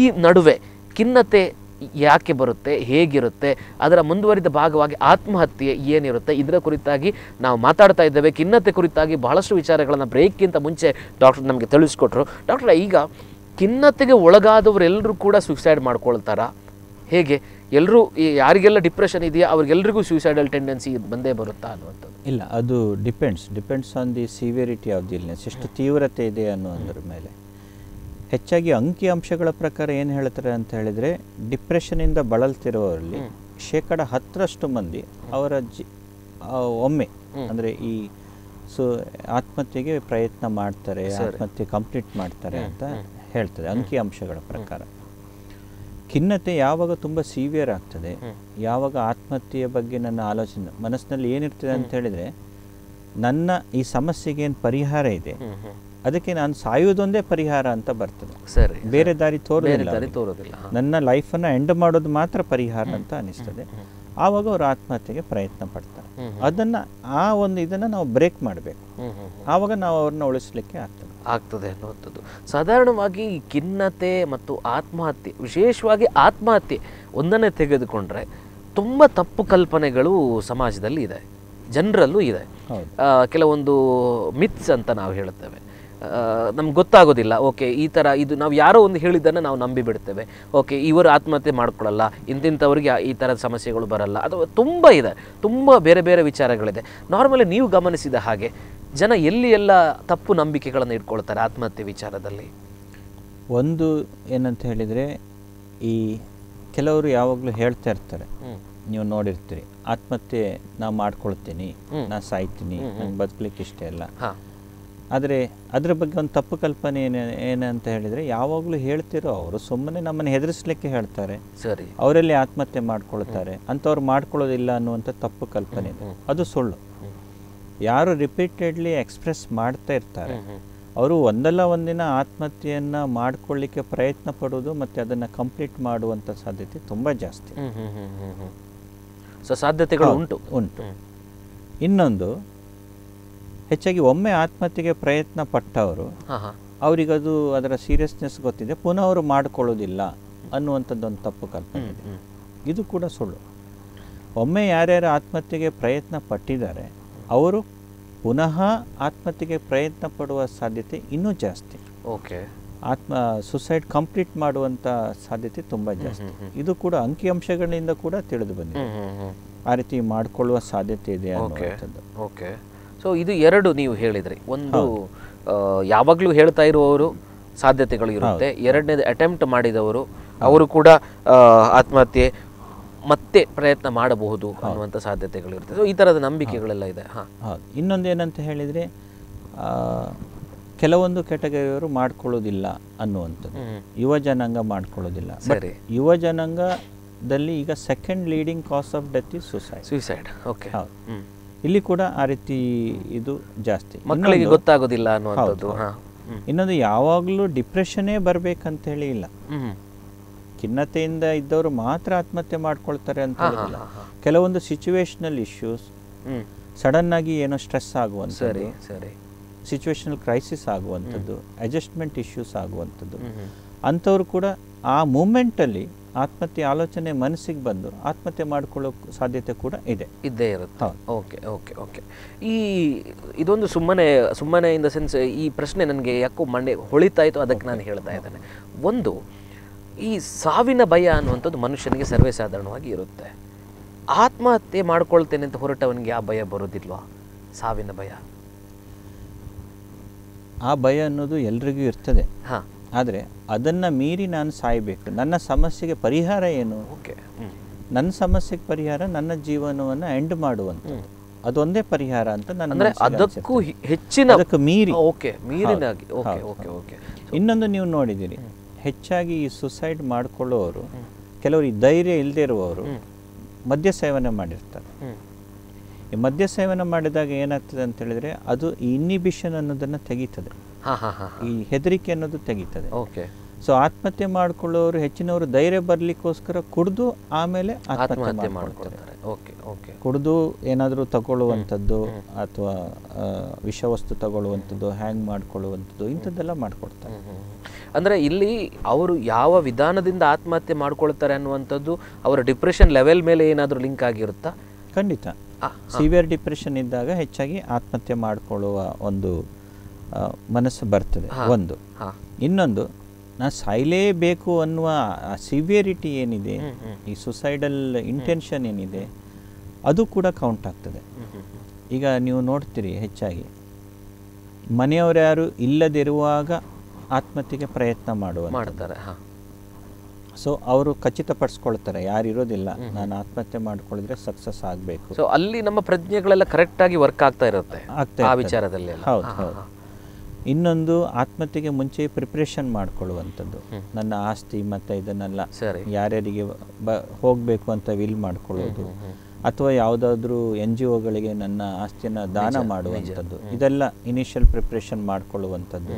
ಈ ನಡುವೆ ಖಿನ್ನತೆ ಯಾಕೆ ಬರುತ್ತೆ, ಹೇಗಿರುತ್ತೆ, ಅದರ ಮುಂದುವರಿದ ಭಾಗವಾಗಿ ಆತ್ಮಹತ್ಯೆ ಏನಿರುತ್ತೆ, ಇದರ ಕುರಿತಾಗಿ ನಾವು ಮಾತಾಡ್ತಾ ಇದ್ದೇವೆ. ಖಿನ್ನತೆ ಕುರಿತಾಗಿ ಬಹಳಷ್ಟು ವಿಚಾರಗಳನ್ನು ಬ್ರೇಕ್ಗಿಂತ ಮುಂಚೆ ಡಾಕ್ಟರ್ ನಮಗೆ ತಿಳಿಸ್ಕೊಟ್ರು. ಡಾಕ್ಟರ್, ಈಗ ಖಿನ್ನತೆಗೆ ಒಳಗಾದವರೆಲ್ಲರೂ ಕೂಡ ಸೂಸೈಡ್ ಮಾಡ್ಕೊಳ್ತಾರಾ? ಹೇಗೆ? ಎಲ್ಲರೂ, ಯಾರಿಗೆಲ್ಲ ಡಿಪ್ರೆಷನ್ ಇದೆಯಾ ಅವ್ರಿಗೆಲ್ರಿಗೂ ಸೂಸೈಡಲ್ ಟೆಂಡೆನ್ಸಿ ಬಂದೇ ಬರುತ್ತಾ ಅನ್ನುವಂಥದ್ದು? ಇಲ್ಲ, ಅದು depends on the severity of the illness, ಎಷ್ಟು ತೀವ್ರತೆ ಇದೆ ಅನ್ನೋದ್ರ ಮೇಲೆ. ಹೆಚ್ಚಾಗಿ ಅಂಕಿಅಂಶಗಳ ಪ್ರಕಾರ ಏನು ಹೇಳ್ತಾರೆ ಅಂತ ಹೇಳಿದ್ರೆ ಡಿಪ್ರೆಷನ್ ಇಂದ ಬಳಲ್ತಿರೋರಲ್ಲಿ ಶೇಕಡ 10ರಷ್ಟು ಮಂದಿ ಅವರ ಒಮ್ಮೆ ಅಂದ್ರೆ ಈ ಆತ್ಮಹತ್ಯೆಗೆ ಪ್ರಯತ್ನ ಮಾಡ್ತಾರೆ, ಆತ್ಮಹತ್ಯೆ ಕಂಪ್ಲೀಟ್ ಮಾಡ್ತಾರೆ ಅಂತ ಹೇಳ್ತಾರೆ ಅಂಕಿಅಂಶಗಳ ಪ್ರಕಾರ. ಖಿನ್ನತೆ ಯಾವಾಗ ತುಂಬ ಸೀವಿಯರ್ ಆಗ್ತದೆ, ಯಾವಾಗ ಆತ್ಮಹತ್ಯೆಯ ಬಗ್ಗೆ ನನ್ನ ಆಲೋಚನೆ ಮನಸ್ಸಿನಲ್ಲಿ ಏನಿರ್ತದೆ ಅಂತ ಹೇಳಿದರೆ ನನ್ನ ಈ ಸಮಸ್ಯೆಗೆ ಏನು ಪರಿಹಾರ ಇದೆ ಅದಕ್ಕೆ ನಾನು ಸಾಯೋದೊಂದೇ ಪರಿಹಾರ ಅಂತ ಬರ್ತದೆ. ಸರಿ, ಬೇರೆ ದಾರಿ ತೋರೋದಿಲ್ಲ, ನನ್ನ ಲೈಫನ್ನು ಎಂಡ್ ಮಾಡೋದು ಮಾತ್ರ ಪರಿಹಾರ ಅಂತ ಅನ್ನಿಸ್ತದೆ. ಆವಾಗ ಅವರು ಆತ್ಮಹತ್ಯೆಗೆ ಪ್ರಯತ್ನ ಪಡ್ತಾರೆ. ಅದನ್ನು ಇದನ್ನು ನಾವು ಬ್ರೇಕ್ ಮಾಡಬೇಕು, ಆವಾಗ ನಾವು ಅವ್ರನ್ನ ಉಳಿಸ್ಲಿಕ್ಕೆ ಆಗ್ತದೆ ಅನ್ನುವಂಥದ್ದು. ಸಾಧಾರಣವಾಗಿ ಖಿನ್ನತೆ ಮತ್ತು ಆತ್ಮಹತ್ಯೆ, ವಿಶೇಷವಾಗಿ ಆತ್ಮಹತ್ಯೆ ಒಂದನ್ನೇ ತೆಗೆದುಕೊಂಡ್ರೆ ತುಂಬ ತಪ್ಪು ಕಲ್ಪನೆಗಳು ಸಮಾಜದಲ್ಲಿ ಇದೆ, ಜನರಲ್ಲೂ ಇದೆ. ಕೆಲವೊಂದು ಮಿತ್ಸ್ ಅಂತ ನಾವು ಹೇಳುತ್ತೇವೆ, ನಮ್ಗೆ ಗೊತ್ತಾಗೋದಿಲ್ಲ. ಓಕೆ, ಈ ಥರ ಇದು ನಾವು ಯಾರೋ ಒಂದು ಹೇಳಿದ್ದನ್ನು ನಾವು ನಂಬಿಬಿಡ್ತೇವೆ. ಓಕೆ, ಇವರು ಆತ್ಮಹತ್ಯೆ ಮಾಡ್ಕೊಳ್ಳಲ್ಲ, ಇಂತಿಂಥವ್ರಿಗೆ ಈ ಥರದ ಸಮಸ್ಯೆಗಳು ಬರಲ್ಲ, ಅಥವಾ ತುಂಬ ಇದೆ, ತುಂಬ ಬೇರೆ ಬೇರೆ ವಿಚಾರಗಳಿದೆ. ನಾರ್ಮಲಿ ನೀವು ಗಮನಿಸಿದ ಹಾಗೆ ಜನ ಎಲ್ಲಿ ಎಲ್ಲ ತಪ್ಪು ನಂಬಿಕೆಗಳನ್ನು ಇಟ್ಕೊಳ್ತಾರೆ ಆತ್ಮಹತ್ಯೆ ವಿಚಾರದಲ್ಲಿ? ಒಂದು ಏನಂತ ಹೇಳಿದರೆ, ಈ ಕೆಲವರು ಯಾವಾಗಲೂ ಹೇಳ್ತಾ ಇರ್ತಾರೆ, ನೀವು ನೋಡಿರ್ತೀರಿ, ಆತ್ಮಹತ್ಯೆ ನಾನು ಮಾಡ್ಕೊಳ್ತೀನಿ, ನಾನು ಸಾಯ್ತೀನಿ, ನಂಗೆ ಬದುಕಲಿಕ್ಕೆ ಇಷ್ಟ ಇಲ್ಲ. ಆದರೆ ಅದರ ಬಗ್ಗೆ ಒಂದು ತಪ್ಪು ಕಲ್ಪನೆ ಏನಂತ ಹೇಳಿದರೆ, ಯಾವಾಗಲೂ ಹೇಳ್ತಿರೋ ಅವರು ಸುಮ್ಮನೆ ನಮ್ಮನ್ನು ಹೆದರಿಸಲಿಕ್ಕೆ ಹೇಳ್ತಾರೆ. ಸರಿ, ಅವರಲ್ಲಿ ಆತ್ಮಹತ್ಯೆ ಮಾಡ್ಕೊಳ್ತಾರೆ ಅಂಥವ್ರು ಮಾಡ್ಕೊಳ್ಳೋದಿಲ್ಲ ಅನ್ನುವಂಥ ತಪ್ಪು ಕಲ್ಪನೆ ಇದೆ, ಅದು ಸುಳ್ಳು. ಯಾರು ರಿಪೀಟೆಡ್ಲಿ ಎಕ್ಸ್ಪ್ರೆಸ್ ಮಾಡ್ತಾ ಇರ್ತಾರೆ ಅವರು ಒಂದಲ್ಲ ಒಂದಿನ ಆತ್ಮಹತ್ಯೆಯನ್ನು ಮಾಡ್ಕೊಳ್ಳಿಕ್ಕೆ ಪ್ರಯತ್ನ ಪಡೋದು ಮತ್ತು ಅದನ್ನು ಕಂಪ್ಲೀಟ್ ಮಾಡುವಂಥ ಸಾಧ್ಯತೆ ತುಂಬ ಜಾಸ್ತಿ. ಸೊ ಸಾಧ್ಯತೆಗಳು ಉಂಟು. ಇನ್ನೊಂದು, ಹೆಚ್ಚಾಗಿ ಒಮ್ಮೆ ಆತ್ಮಹತ್ಯೆಗೆ ಪ್ರಯತ್ನ ಪಟ್ಟವರು ಅವರಿಗದು ಅದರ ಸೀರಿಯಸ್ನೆಸ್ ಗೊತ್ತಿದೆ, ಪುನಃ ಅವರು ಮಾಡ್ಕೊಳ್ಳೋದಿಲ್ಲ ಅನ್ನುವಂಥದ್ದೊಂದು ತಪ್ಪು ಕಲ್ಪನೆ ಇದೆ, ಇದು ಕೂಡ ಸುಳ್ಳು. ಒಮ್ಮೆ ಯಾರ್ಯಾರು ಆತ್ಮಹತ್ಯೆಗೆ ಪ್ರಯತ್ನ ಪಟ್ಟಿದ್ದಾರೆ ಅವರು ಪುನಃ ಆತ್ಮಹತ್ಯೆಗೆ ಪ್ರಯತ್ನ ಪಡುವ ಸಾಧ್ಯತೆ ಇನ್ನೂ ಜಾಸ್ತಿ. ಓಕೆ, ಸುಸೈಡ್ ಕಂಪ್ಲೀಟ್ ಮಾಡುವಂಥ ಸಾಧ್ಯತೆ ತುಂಬ ಜಾಸ್ತಿ. ಇದು ಕೂಡ ಅಂಕಿಅಂಶಗಳಿಂದ ಕೂಡ ತಿಳಿದು ಬಂದಿದೆ, ಆ ರೀತಿ ಮಾಡಿಕೊಳ್ಳುವ ಸಾಧ್ಯತೆ ಇದೆ ಅನ್ನುವಂಥದ್ದು. ಓಕೆ, ಸೊ ಇದು ಎರಡು ನೀವು ಹೇಳಿದ್ರಿ, ಒಂದು ಯಾವಾಗಲೂ ಹೇಳ್ತಾ ಇರುವವರು ಸಾಧ್ಯತೆಗಳು ಇರುತ್ತೆ, ಎರಡನೇದು ಅಟೆಂಪ್ಟ್ ಮಾಡಿದವರು ಅವರು ಕೂಡ ಆತ್ಮಹತ್ಯೆ ಮತ್ತೆ ಪ್ರಯತ್ನ ಮಾಡಬಹುದು ಅನ್ನುವಂಥ ಸಾಧ್ಯತೆಗಳು ಇರುತ್ತೆ. ಸೊ ಈ ಥರದ ನಂಬಿಕೆಗಳೆಲ್ಲ ಇದೆ. ಹಾಂ, ಇನ್ನೊಂದೇನಂತ ಹೇಳಿದರೆ, ಕೆಲವೊಂದು ಕೆಟಗರಿಯವರು ಮಾಡ್ಕೊಳ್ಳೋದಿಲ್ಲ ಅನ್ನುವಂಥದ್ದು, ಯುವ ಜನಾಂಗ ಮಾಡ್ಕೊಳ್ಳೋದಿಲ್ಲ. ಸರಿ, ಯುವ ಜನಾಂಗದಲ್ಲಿ ಈಗ second leading cause of death is suicide. Okay, ಇಲ್ಲಿ ಕೂಡ ಆ ರೀತಿ ಇದು ಜಾಸ್ತಿ, ಮಕ್ಕಳಿಗೆ ಗೊತ್ತಾಗೋದಿಲ್ಲ ಅನ್ನುವಂಥದ್ದು. ಇನ್ನೊಂದು, ಯಾವಾಗಲೂ ಡಿಪ್ರೆಷನ್ನೇ ಬರಬೇಕಂತ ಹೇಳಿ ಇಲ್ಲ, ಖಿನ್ನತೆಯಿಂದ ಇದ್ದವರು ಮಾತ್ರ ಆತ್ಮಹತ್ಯೆ ಮಾಡ್ಕೊಳ್ತಾರೆ ಅಂತ ಹೇಳಿಲ್ಲ. ಕೆಲವೊಂದು ಸಿಚುವೇಶನಲ್ ಇಶ್ಯೂಸ್, ಸಡನ್ ಆಗಿ ಏನೋ ಸ್ಟ್ರೆಸ್ ಆಗುವಂಥದ್ದು, ಸಿಚುವೇಶನಲ್ ಕ್ರೈಸಿಸ್ ಆಗುವಂಥದ್ದು, ಅಡ್ಜಸ್ಟ್ಮೆಂಟ್ ಇಶ್ಯೂಸ್ ಆಗುವಂಥದ್ದು, ಅಂಥವ್ರು ಕೂಡ ಆ ಮೂಮೆಂಟಲ್ಲಿ ಆತ್ಮಹತ್ಯೆ ಆಲೋಚನೆ ಮನಸ್ಸಿಗೆ ಬಂದು ಆತ್ಮಹತ್ಯೆ ಮಾಡಿಕೊಳ್ಳೋ ಸಾಧ್ಯತೆ ಕೂಡ ಇದ್ದೇ ಇರುತ್ತೆ. ಓಕೆ ಓಕೆ ಓಕೆ ಈ ಇದೊಂದು ಸುಮ್ಮನೆ ಇನ್ ದ ಸೆನ್ಸ್, ಈ ಪ್ರಶ್ನೆ ನನಗೆ ಯಾಕೋ ಮಂಡೆ ಹೊಳಿತಾಯಿತು, ಅದಕ್ಕೆ ನಾನು ಹೇಳ್ತಾ ಇದ್ದೇನೆ. ಒಂದು, ಈ ಸಾವಿನ ಭಯ ಅನ್ನುವಂಥದ್ದು ಮನುಷ್ಯನಿಗೆ ಸರ್ವೇಸಾಧಾರಣವಾಗಿ ಇರುತ್ತೆ. ಆತ್ಮಹತ್ಯೆ ಮಾಡ್ಕೊಳ್ತೇನೆ ಅಂತ ಹೊರಟವನಿಗೆ ಆ ಭಯ ಬರೋದಿಲ್ವಾ, ಸಾವಿನ ಭಯ? ಆ ಭಯ ಅನ್ನೋದು ಎಲ್ರಿಗೂ ಇರ್ತದೆ. ಹಾಂ, ಆದರೆ ಅದನ್ನು ಮೀರಿ ನಾನು ಸಾಯಬೇಕು, ನನ್ನ ಸಮಸ್ಯೆಗೆ ಪರಿಹಾರ ಏನು? ಓಕೆ, ನನ್ನ ಸಮಸ್ಯೆಗೆ ಪರಿಹಾರ ನನ್ನ ಜೀವನವನ್ನು ಎಂಡ್ ಮಾಡುವಂಥದ್ದು, ಅದೊಂದೇ ಪರಿಹಾರ ಅಂತ ನನ್ನ ಅದಕ್ಕೂ ಹೆಚ್ಚಿನ ಮೀರಿ. ಓಕೆ, ಮೀರಿನಾಗಿ. ಓಕೆ ಓಕೆ ಓಕೆ ಇನ್ನೊಂದು, ನೀವು ನೋಡಿದ್ದೀರಿ, ಹೆಚ್ಚಾಗಿ ಈ ಸುಸೈಡ್ ಮಾಡಿಕೊಳ್ಳೋರು, ಕೆಲವರು ಈ ಧೈರ್ಯ ಇಲ್ಲದೆ ಇರುವವರು ಮದ್ಯ ಸೇವನೆ ಮಾಡಿರ್ತಾರೆ. ಈ ಮದ್ಯ ಸೇವನೆ ಮಾಡಿದಾಗ ಏನಾಗ್ತದೆ ಅಂತ ಹೇಳಿದರೆ, ಅದು ಈ ಇನ್ನಿಬಿಷನ್ ಅನ್ನೋದನ್ನು ತೆಗೀತದೆ, ಈ ಹೆದರಿಕೆ ಅನ್ನೋದು ತೆಗೀತದೆ. ಓಕೆ, ಸೊ ಆತ್ಮಹತ್ಯೆ ಮಾಡ್ಕೊಳ್ಳೋರು ಹೆಚ್ಚಿನವರು ಧೈರ್ಯ ಬರಲಿಕ್ಕೋಸ್ಕರ ಕುಡಿದು ಆಮೇಲೆ ಆತ್ಮಹತ್ಯೆ ಮಾಡ್ಕೊಳ್ತಾರೆ. ಓಕೆ ಓಕೆ ಕುಡಿದು ಏನಾದರೂ ತಗೊಳ್ಳುವಂಥದ್ದು, ಅಥವಾ ವಿಷವಸ್ತು ತಗೊಳ್ಳುವಂಥದ್ದು, ಹ್ಯಾಂಗ್ ಮಾಡ್ಕೊಳ್ಳುವಂಥದ್ದು, ಇಂಥದ್ದೆಲ್ಲ ಮಾಡ್ಕೊಡ್ತಾರೆ. ಅಂದರೆ ಇಲ್ಲಿ ಅವರು ಯಾವ ವಿಧಾನದಿಂದ ಆತ್ಮಹತ್ಯೆ ಮಾಡ್ಕೊಳ್ತಾರೆ ಅನ್ನುವಂಥದ್ದು ಅವರ ಡಿಪ್ರೆಷನ್ ಲೆವೆಲ್ ಮೇಲೆ ಏನಾದರೂ ಲಿಂಕ್ ಆಗಿರುತ್ತಾ? ಖಂಡಿತ. ಸಿವಿಯರ್ ಡಿಪ್ರೆಷನ್ ಇದ್ದಾಗ ಹೆಚ್ಚಾಗಿ ಆತ್ಮಹತ್ಯೆ ಮಾಡಿಕೊಳ್ಳುವ ಒಂದು ಮನಸ್ಸು ಬರ್ತದೆ. ಒಂದು, ಇನ್ನೊಂದು, ನಾನು ಸಾಯಲೇಬೇಕು ಅನ್ನುವ ಸಿವಿಯರಿಟಿ ಏನಿದೆ, ಈ ಸುಸೈಡಲ್ ಇಂಟೆನ್ಷನ್ ಏನಿದೆ, ಅದು ಕೂಡ ಕೌಂಟ್ ಆಗ್ತದೆ. ಈಗ ನೀವು ನೋಡ್ತೀರಿ, ಹೆಚ್ಚಾಗಿ ಮನೆಯವರು ಯಾರು ಇಲ್ಲದಿರುವಾಗ ಆತ್ಮಹತ್ಯೆಗೆ ಪ್ರಯತ್ನ ಮಾಡ್ತಾರೆ. ಸೊ ಅವರು ಖಚಿತಪಡಿಸ್ಕೊಳ್ತಾರೆ, ಯಾರು ಇರೋದಿಲ್ಲ ನಾನು ಆತ್ಮಹತ್ಯೆ ಮಾಡ್ಕೊಳ್ಳಿದ್ರೆ ಸಕ್ಸಸ್ ಆಗಬೇಕು. ಸೊ ಅಲ್ಲಿ ನಮ್ಮ ಪ್ರಜ್ಞೆಗಳೆಲ್ಲ ಕರೆಕ್ಟ್ ಆಗಿ ವರ್ಕ್ ಆಗ್ತಾ ಇರುತ್ತೆ ಆ ವಿಚಾರದಲ್ಲಿ. ಹೌದು ಹೌದು. ಇನ್ನೊಂದು, ಆತ್ಮಹತ್ಯೆಗೆ ಮುಂಚೆ ಪ್ರಿಪ್ರೇಷನ್ ಮಾಡ್ಕೊಳ್ಳುವಂಥದ್ದು, ನನ್ನ ಆಸ್ತಿ ಮತ್ತು ಇದನ್ನೆಲ್ಲ ಯಾರ್ಯಾರಿಗೆ ಹೋಗಬೇಕು ಅಂತ ವಿಲ್ ಮಾಡ್ಕೊಳ್ಳೋದು, ಅಥವಾ ಯಾವುದಾದ್ರೂ ಎನ್ ಜಿ ಒಗಳಿಗೆ ನನ್ನ ಆಸ್ತಿಯನ್ನು ದಾನ ಮಾಡುವಂಥದ್ದು, ಇದೆಲ್ಲ ಇನಿಷಿಯಲ್ ಪ್ರಿಪ್ರೇಷನ್ ಮಾಡ್ಕೊಳ್ಳುವಂಥದ್ದು,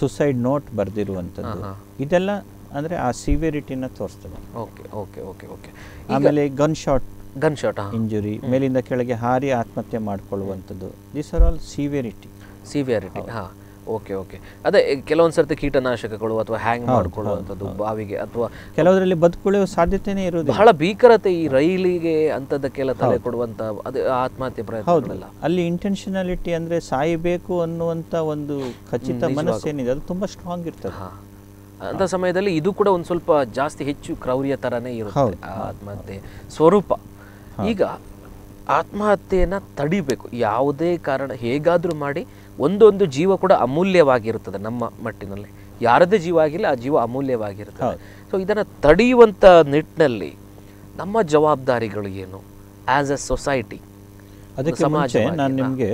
ಸುಸೈಡ್ ನೋಟ್ ಬರೆದಿರುವಂಥದ್ದು, ಇದೆಲ್ಲ ಅಂದರೆ ಆ ಸಿವಿಯರಿಟಿನ ತೋರಿಸ್ತದೆ. Okay okay okay okay. ಆಮೇಲೆ ಗನ್ ಶಾಟ್ ಇಂಜುರಿ, ಮೇಲಿಂದ ಕೆಳಗೆ ಹಾರಿ ಆತ್ಮಹತ್ಯೆ ಮಾಡ್ಕೊಳ್ಳುವಂಥದ್ದು, ದೀಸ್ ಆರ್ ಆಲ್ ಸಿವಿಯರಿಟಿ. ಹಾಂ ಓಕೆ ಓಕೆ. ಅದೇ ಕೆಲವೊಂದು ಸರ್ತಿ ಕೀಟನಾಶಕಗಳು ಅಥವಾ ಹ್ಯಾಂಗ್ ಮಾಡ್ಕೊಳ್ಳುವಂಥದ್ದು ಬಾವಿಗೆ, ಅಥವಾ ಕೆಲವರಲ್ಲಿ ಬದುಕೊಳ್ಳುವ ಸಾಧ್ಯತೆನೇ ಇರೋದು. ಬಹಳ ಭೀಕರತೆ ಈ ರೈಲಿಗೆ ಅಂಥದ್ದಕ್ಕೆಲ್ಲ ತಲೆ ಕೊಡುವಂಥ ಅದು ಆತ್ಮಹತ್ಯೆ ಪ್ರಯತ್ನ. ಅಲ್ಲಿ ಇಂಟೆನ್ಷನಾಲಿಟಿ ಅಂದರೆ ಸಾಯಬೇಕು ಅನ್ನುವಂಥ ಒಂದು ಖಚಿತ ಮನಸ್ಸೇನಿದೆ ಅದು ತುಂಬ ಸ್ಟ್ರಾಂಗ್ ಇರ್ತದೆ. ಅಂಥ ಸಮಯದಲ್ಲಿ ಇದು ಕೂಡ ಒಂದು ಸ್ವಲ್ಪ ಜಾಸ್ತಿ ಹೆಚ್ಚು ಕ್ರೌರ್ಯ ಥರನೇ ಇರುತ್ತೆ ಆತ್ಮಹತ್ಯೆ ಸ್ವರೂಪ. ಈಗ ಆತ್ಮಹತ್ಯೆಯನ್ನು ತಡಿಬೇಕು, ಯಾವುದೇ ಕಾರಣ ಹೇಗಾದರೂ ಮಾಡಿ. ಒಂದೊಂದು ಜೀವ ಕೂಡ ಅಮೂಲ್ಯವಾಗಿರುತ್ತದೆ ನಮ್ಮ ಮಟ್ಟಿನಲ್ಲಿ, ಯಾರದೇ ಜೀವ ಆಗಿಲ್ಲ ಆ ಜೀವ ಅಮೂಲ್ಯವಾಗಿರುತ್ತದೆ. ಸೊ ಇದನ್ನು ತಡೆಯುವಂಥ ನಿಟ್ಟಿನಲ್ಲಿ ನಮ್ಮ ಜವಾಬ್ದಾರಿಗಳು ಏನು ಆ್ಯಸ್ ಎ ಸೊಸೈಟಿ? ಅದಕ್ಕೆ ಮುಂಚೆ ನಾನು ನಿಮಗೆ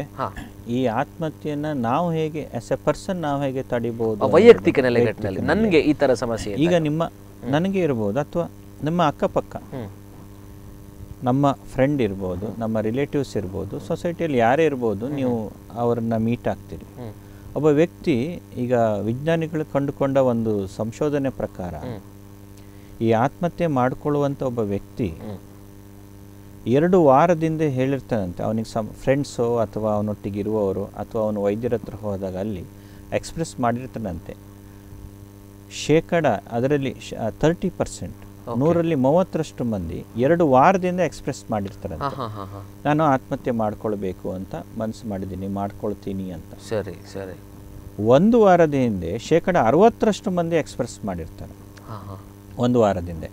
ಈ ಆತ್ಮಹತ್ಯೆಯನ್ನು ನಾವು ಹೇಗೆ ಆಸ್ ಎ ಪರ್ಸನ್ ನಾವು ಹೇಗೆ ತಡಿಬಹುದು ವೈಯಕ್ತಿಕ ನೆಲೆಗಟ್ಟಿನಲ್ಲಿ. ನನಗೆ ಈ ಥರ ಸಮಸ್ಯೆ ಈಗ ನಿಮ್ಮ ನನಗೆ ಇರ್ಬೋದು, ಅಥವಾ ನಮ್ಮ ಅಕ್ಕಪಕ್ಕ ನಮ್ಮ ಫ್ರೆಂಡ್ ಇರ್ಬೋದು, ನಮ್ಮ ರಿಲೇಟಿವ್ಸ್ ಇರ್ಬೋದು, ಸೊಸೈಟಿಯಲ್ಲಿ ಯಾರೇ ಇರ್ಬೋದು, ನೀವು ಅವರನ್ನು ಮೀಟ್ ಆಗ್ತೀರಿ. ಒಬ್ಬ ವ್ಯಕ್ತಿ, ಈಗ ವಿಜ್ಞಾನಿಗಳು ಕಂಡುಕೊಂಡ ಒಂದು ಸಂಶೋಧನೆ ಪ್ರಕಾರ ಈ ಆತ್ಮಹತ್ಯೆ ಮಾಡಿಕೊಳ್ಳುವಂಥ ಒಬ್ಬ ವ್ಯಕ್ತಿ 2 ವಾರದಿಂದ ಹೇಳಿರ್ತಾನಂತೆ ಅವನಿಗೆ ಫ್ರೆಂಡ್ಸೋ ಅಥವಾ ಅವನೊಟ್ಟಿಗಿರುವವರು ಅಥವಾ ಅವನು ವೈದ್ಯರ ಹತ್ರ ಹೋದಾಗ ಅಲ್ಲಿ ಎಕ್ಸ್ಪ್ರೆಸ್ ಮಾಡಿರ್ತಾನಂತೆ 30%, 130% ಮಂದಿ 2 ವಾರದಿಂದ ಎಕ್ಸ್ಪ್ರೆಸ್ ಮಾಡಿರ್ತಾರಂತೆ, ನಾನು ಆತ್ಮಹತ್ಯೆ ಮಾಡ್ಕೊಳ್ಬೇಕು ಅಂತ ಮನಸ್ಸು ಮಾಡಿದ್ದೀನಿ, ಮಾಡ್ಕೊಳ್ತೀನಿ ಅಂತ. ಸರಿ ಸರಿ. 1 ವಾರದ ಹಿಂದೆ 60% ಮಂದಿ ಎಕ್ಸ್ಪ್ರೆಸ್ ಮಾಡಿರ್ತಾರೆ, 1 ವಾರದಿಂದ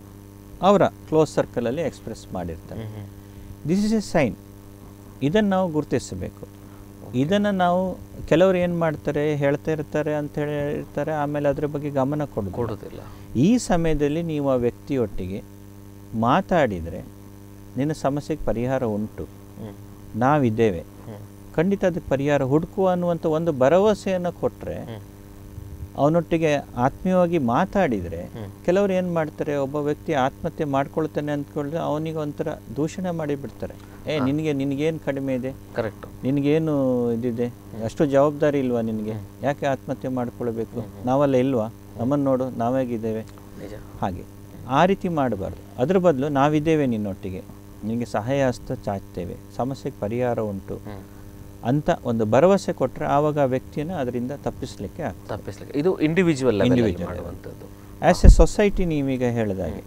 ಅವರ ಕ್ಲೋಸ್ ಸರ್ಕಲಲ್ಲಿ ಎಕ್ಸ್ಪ್ರೆಸ್ ಮಾಡಿರ್ತಾರೆ. This is a sign. ಇದನ್ನು ನಾವು ಗುರುತಿಸಬೇಕು. ಇದನ್ನು ನಾವು ಕೆಲವರು ಏನು ಮಾಡ್ತಾರೆ, ಹೇಳ್ತಾ ಇರ್ತಾರೆ ಅಂತ ಹೇಳಿರ್ತಾರೆ, ಆಮೇಲೆ ಅದರ ಬಗ್ಗೆ ಗಮನ ಕೊಡೋದಿಲ್ಲ. ಈ ಸಮಯದಲ್ಲಿ ನೀವು ಆ ವ್ಯಕ್ತಿಯೊಟ್ಟಿಗೆ ಮಾತಾಡಿದರೆ ನಿನ್ನ ಸಮಸ್ಯೆಗೆ ಪರಿಹಾರ ಉಂಟು, ನಾವಿದ್ದೇವೆ, ಖಂಡಿತ ಅದಕ್ಕೆ ಪರಿಹಾರ ಹುಡುಕುವ ಅನ್ನುವಂಥ ಒಂದು ಭರವಸೆಯನ್ನು ಕೊಟ್ಟರೆ, ಅವನೊಟ್ಟಿಗೆ ಆತ್ಮೀಯವಾಗಿ ಮಾತಾಡಿದರೆ, ಕೆಲವರು ಏನು ಮಾಡ್ತಾರೆ, ಒಬ್ಬ ವ್ಯಕ್ತಿ ಆತ್ಮಹತ್ಯೆ ಮಾಡ್ಕೊಳ್ತಾನೆ ಅಂದ್ಕೊಂಡ್ರೆ ಅವನಿಗೆ ಒಂಥರ ದೂಷಣೆ ಮಾಡಿಬಿಡ್ತಾರೆ. ನಿನಗೇನು ಕಡಿಮೆ ಇದೆ, ಕರೆಕ್ಟ್, ನಿನಗೇನು ಇದಿದೆ, ಅಷ್ಟು ಜವಾಬ್ದಾರಿ ಇಲ್ವಾ ನಿನಗೆ, ಯಾಕೆ ಆತ್ಮಹತ್ಯೆ ಮಾಡ್ಕೊಳ್ಬೇಕು, ನಾವೆಲ್ಲ ಇಲ್ವಾ, ನಮ್ಮನ್ನು ನೋಡು, ನಾವೇಗಿದ್ದೇವೆ. ಹಾಗೆ ಆ ರೀತಿ ಮಾಡಬಾರ್ದು. ಅದ್ರ ಬದಲು ನಾವಿದ್ದೇವೆ ನಿನ್ನೊಟ್ಟಿಗೆ, ನಿನಗೆ ಸಹಾಯ ಹಸ್ತ ಚಾಚ್ತೇವೆ, ಸಮಸ್ಯೆಗೆ ಪರಿಹಾರ ಉಂಟು ಅಂತ ಒಂದು ಭರವಸೆ ಕೊಟ್ಟರೆ ಆವಾಗ ಆ ವ್ಯಕ್ತಿಯನ್ನು ಅದರಿಂದ ತಪ್ಪಿಸಲಿಕ್ಕೆ. ಇದು ಇಂಡಿವಿಜುವಲ್ ಮಾಡುವಂಥದ್ದು. ಆ್ಯಸ್ ಎ ಸೊಸೈಟಿ ನೀವೀಗ ಹೇಳಿದಾಗೆ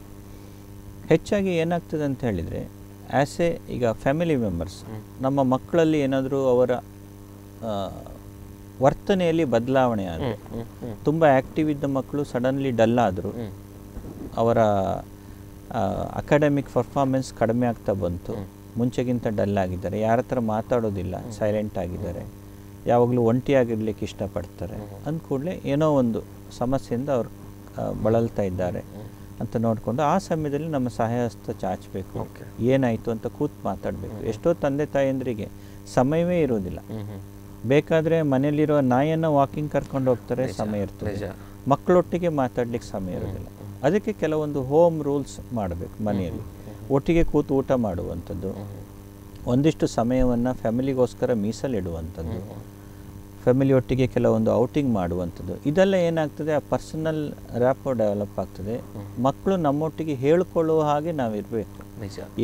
ಹೆಚ್ಚಾಗಿ ಏನಾಗ್ತದೆ ಅಂತ ಹೇಳಿದರೆ, ಆ್ಯಸ್ ಎ ಈಗ ಫ್ಯಾಮಿಲಿ ಮೆಂಬರ್ಸ್ ನಮ್ಮ ಮಕ್ಕಳಲ್ಲಿ ಏನಾದರೂ ಅವರ ವರ್ತನೆಯಲ್ಲಿ ಬದಲಾವಣೆ ಆದರೆ, ತುಂಬ ಆ್ಯಕ್ಟಿವ್ ಇದ್ದ ಮಕ್ಕಳು ಸಡನ್ಲಿ ಡಲ್ ಆದರು, ಅವರ ಅಕಾಡೆಮಿಕ್ ಪರ್ಫಾರ್ಮೆನ್ಸ್ ಕಡಿಮೆ ಆಗ್ತಾ ಬಂತು, ಮುಂಚೆಗಿಂತ ಡಲ್ ಆಗಿದ್ದಾರೆ, ಯಾರ ಹತ್ರ ಮಾತಾಡೋದಿಲ್ಲ, ಸೈಲೆಂಟ್ ಆಗಿದ್ದಾರೆ, ಯಾವಾಗಲೂ ಒಂಟಿಯಾಗಿರ್ಲಿಕ್ಕೆ ಇಷ್ಟಪಡ್ತಾರೆ ಅಂದ್ಕೂಡಲೇ ಏನೋ ಒಂದು ಸಮಸ್ಯೆಯಿಂದ ಅವರು ಬಳಲ್ತಾ ಇದ್ದಾರೆ ಅಂತ ನೋಡಿಕೊಂಡು ಆ ಸಮಯದಲ್ಲಿ ನಮ್ಮ ಸಹಾಯಹಸ್ತ ಚಾಚಬೇಕು, ಏನಾಯಿತು ಅಂತ ಕೂತು ಮಾತಾಡಬೇಕು. ಎಷ್ಟೋ ತಂದೆ ತಾಯಂದ್ರಿಗೆ ಸಮಯವೇ ಇರೋದಿಲ್ಲ, ಬೇಕಾದರೆ ಮನೇಲಿರೋ ನಾಯಿಯನ್ನು ವಾಕಿಂಗ್ ಕರ್ಕೊಂಡು ಹೋಗ್ತಾರೆ, ಸಮಯ ಇರ್ತದೆ, ಮಕ್ಕಳೊಟ್ಟಿಗೆ ಮಾತಾಡ್ಲಿಕ್ಕೆ ಸಮಯ ಇರೋದಿಲ್ಲ. ಅದಕ್ಕೆ ಕೆಲವೊಂದು ಹೋಮ್ ರೂಲ್ಸ್ ಮಾಡಬೇಕು, ಮನೆಯಲ್ಲಿ ಒಟ್ಟಿಗೆ ಕೂತು ಊಟ ಮಾಡುವಂಥದ್ದು, ಒಂದಿಷ್ಟು ಸಮಯವನ್ನು ಫ್ಯಾಮಿಲಿಗೋಸ್ಕರ ಮೀಸಲಿಡುವಂಥದ್ದು, ಫ್ಯಾಮಿಲಿಯೊಟ್ಟಿಗೆ ಕೆಲವೊಂದು ಔಟಿಂಗ್ ಮಾಡುವಂಥದ್ದು, ಇದೆಲ್ಲ ಏನಾಗ್ತದೆ ಆ ಪರ್ಸನಲ್ ರ್ಯಾಪೋ ಡೆವಲಪ್ ಆಗ್ತದೆ. ಮಕ್ಕಳು ನಮ್ಮೊಟ್ಟಿಗೆ ಹೇಳಿಕೊಳ್ಳುವ ಹಾಗೆ ನಾವಿರಬೇಕು.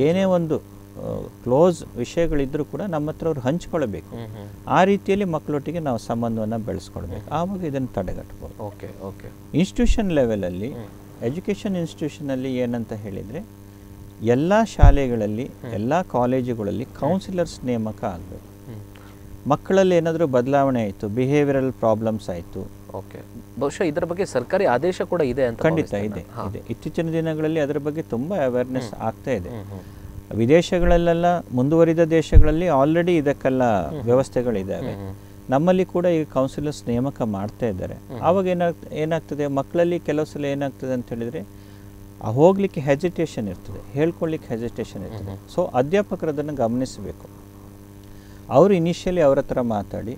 ಏನೇ ಒಂದು ಕ್ಲೋಸ್ ವಿಷಯಗಳಿದ್ದರೂ ಕೂಡ ನಮ್ಮ ಹತ್ರ ಅವ್ರು ಹಂಚ್ಕೊಳ್ಬೇಕು. ಆ ರೀತಿಯಲ್ಲಿ ಮಕ್ಕಳೊಟ್ಟಿಗೆ ನಾವು ಸಂಬಂಧವನ್ನು ಬೆಳೆಸ್ಕೊಳ್ಬೇಕು, ಆವಾಗ ಇದನ್ನು ತಡೆಗಟ್ಬೋದು. Okay okay. ಇನ್ಸ್ಟಿಟ್ಯೂಷನ್ ಲೆವೆಲಲ್ಲಿ, ಎಜುಕೇಷನ್ ಇನ್ಸ್ಟಿಟ್ಯೂಷನಲ್ಲಿ ಏನಂತ ಹೇಳಿದರೆ, ಎಲ್ಲ ಶಾಲೆಗಳಲ್ಲಿ, ಎಲ್ಲ ಕಾಲೇಜುಗಳಲ್ಲಿ ಕೌನ್ಸಿಲರ್ಸ್ ನೇಮಕ ಆಗಬೇಕು. ಮಕ್ಕಳಲ್ಲಿ ಏನಾದರೂ ಬದಲಾವಣೆ ಆಯಿತು, ಬಿಹೇವಿಯರಲ್ ಪ್ರಾಬ್ಲಮ್ಸ್ ಆಯಿತು, ಓಕೆ, ಬಹುಶಃ ಇದರ ಬಗ್ಗೆ ಸರ್ಕಾರಿ ಆದೇಶ ಕೂಡ ಇದೆ ಅಂತ. ಖಂಡಿತ ಇದೆ ಇದೆ. ಇತ್ತೀಚಿನ ದಿನಗಳಲ್ಲಿ ಅದರ ಬಗ್ಗೆ ತುಂಬ ಅವೇರ್ನೆಸ್ ಆಗ್ತಾ ಇದೆ. ವಿದೇಶಗಳಲ್ಲೆಲ್ಲ, ಮುಂದುವರಿದ ದೇಶಗಳಲ್ಲಿ ಆಲ್ರೆಡಿ ಇದಕ್ಕೆಲ್ಲ ವ್ಯವಸ್ಥೆಗಳಿದ್ದಾವೆ. ನಮ್ಮಲ್ಲಿ ಕೂಡ ಈ ಕೌನ್ಸಿಲರ್ಸ್ ನೇಮಕ ಮಾಡ್ತಾ ಇದ್ದಾರೆ. ಆವಾಗ ಏನಾಗ್ತದೆ ಮಕ್ಕಳಲ್ಲಿ ಕೆಲವು ಸಲ ಏನಾಗ್ತದೆ ಅಂತ ಹೇಳಿದ್ರೆ ಹೋಗಲಿಕ್ಕೆ ಹೆಜಿಟೇಷನ್ ಇರ್ತದೆ, ಹೇಳ್ಕೊಳ್ಳಿಕ್ಕೆ ಹೆಜಿಟೇಷನ್ ಇರ್ತದೆ. ಸೊ ಅಧ್ಯಾಪಕರು ಅದನ್ನು ಗಮನಿಸಬೇಕು. ಅವರು ಇನಿಷಿಯಲಿ ಅವರ ಹತ್ರ ಮಾತಾಡಿ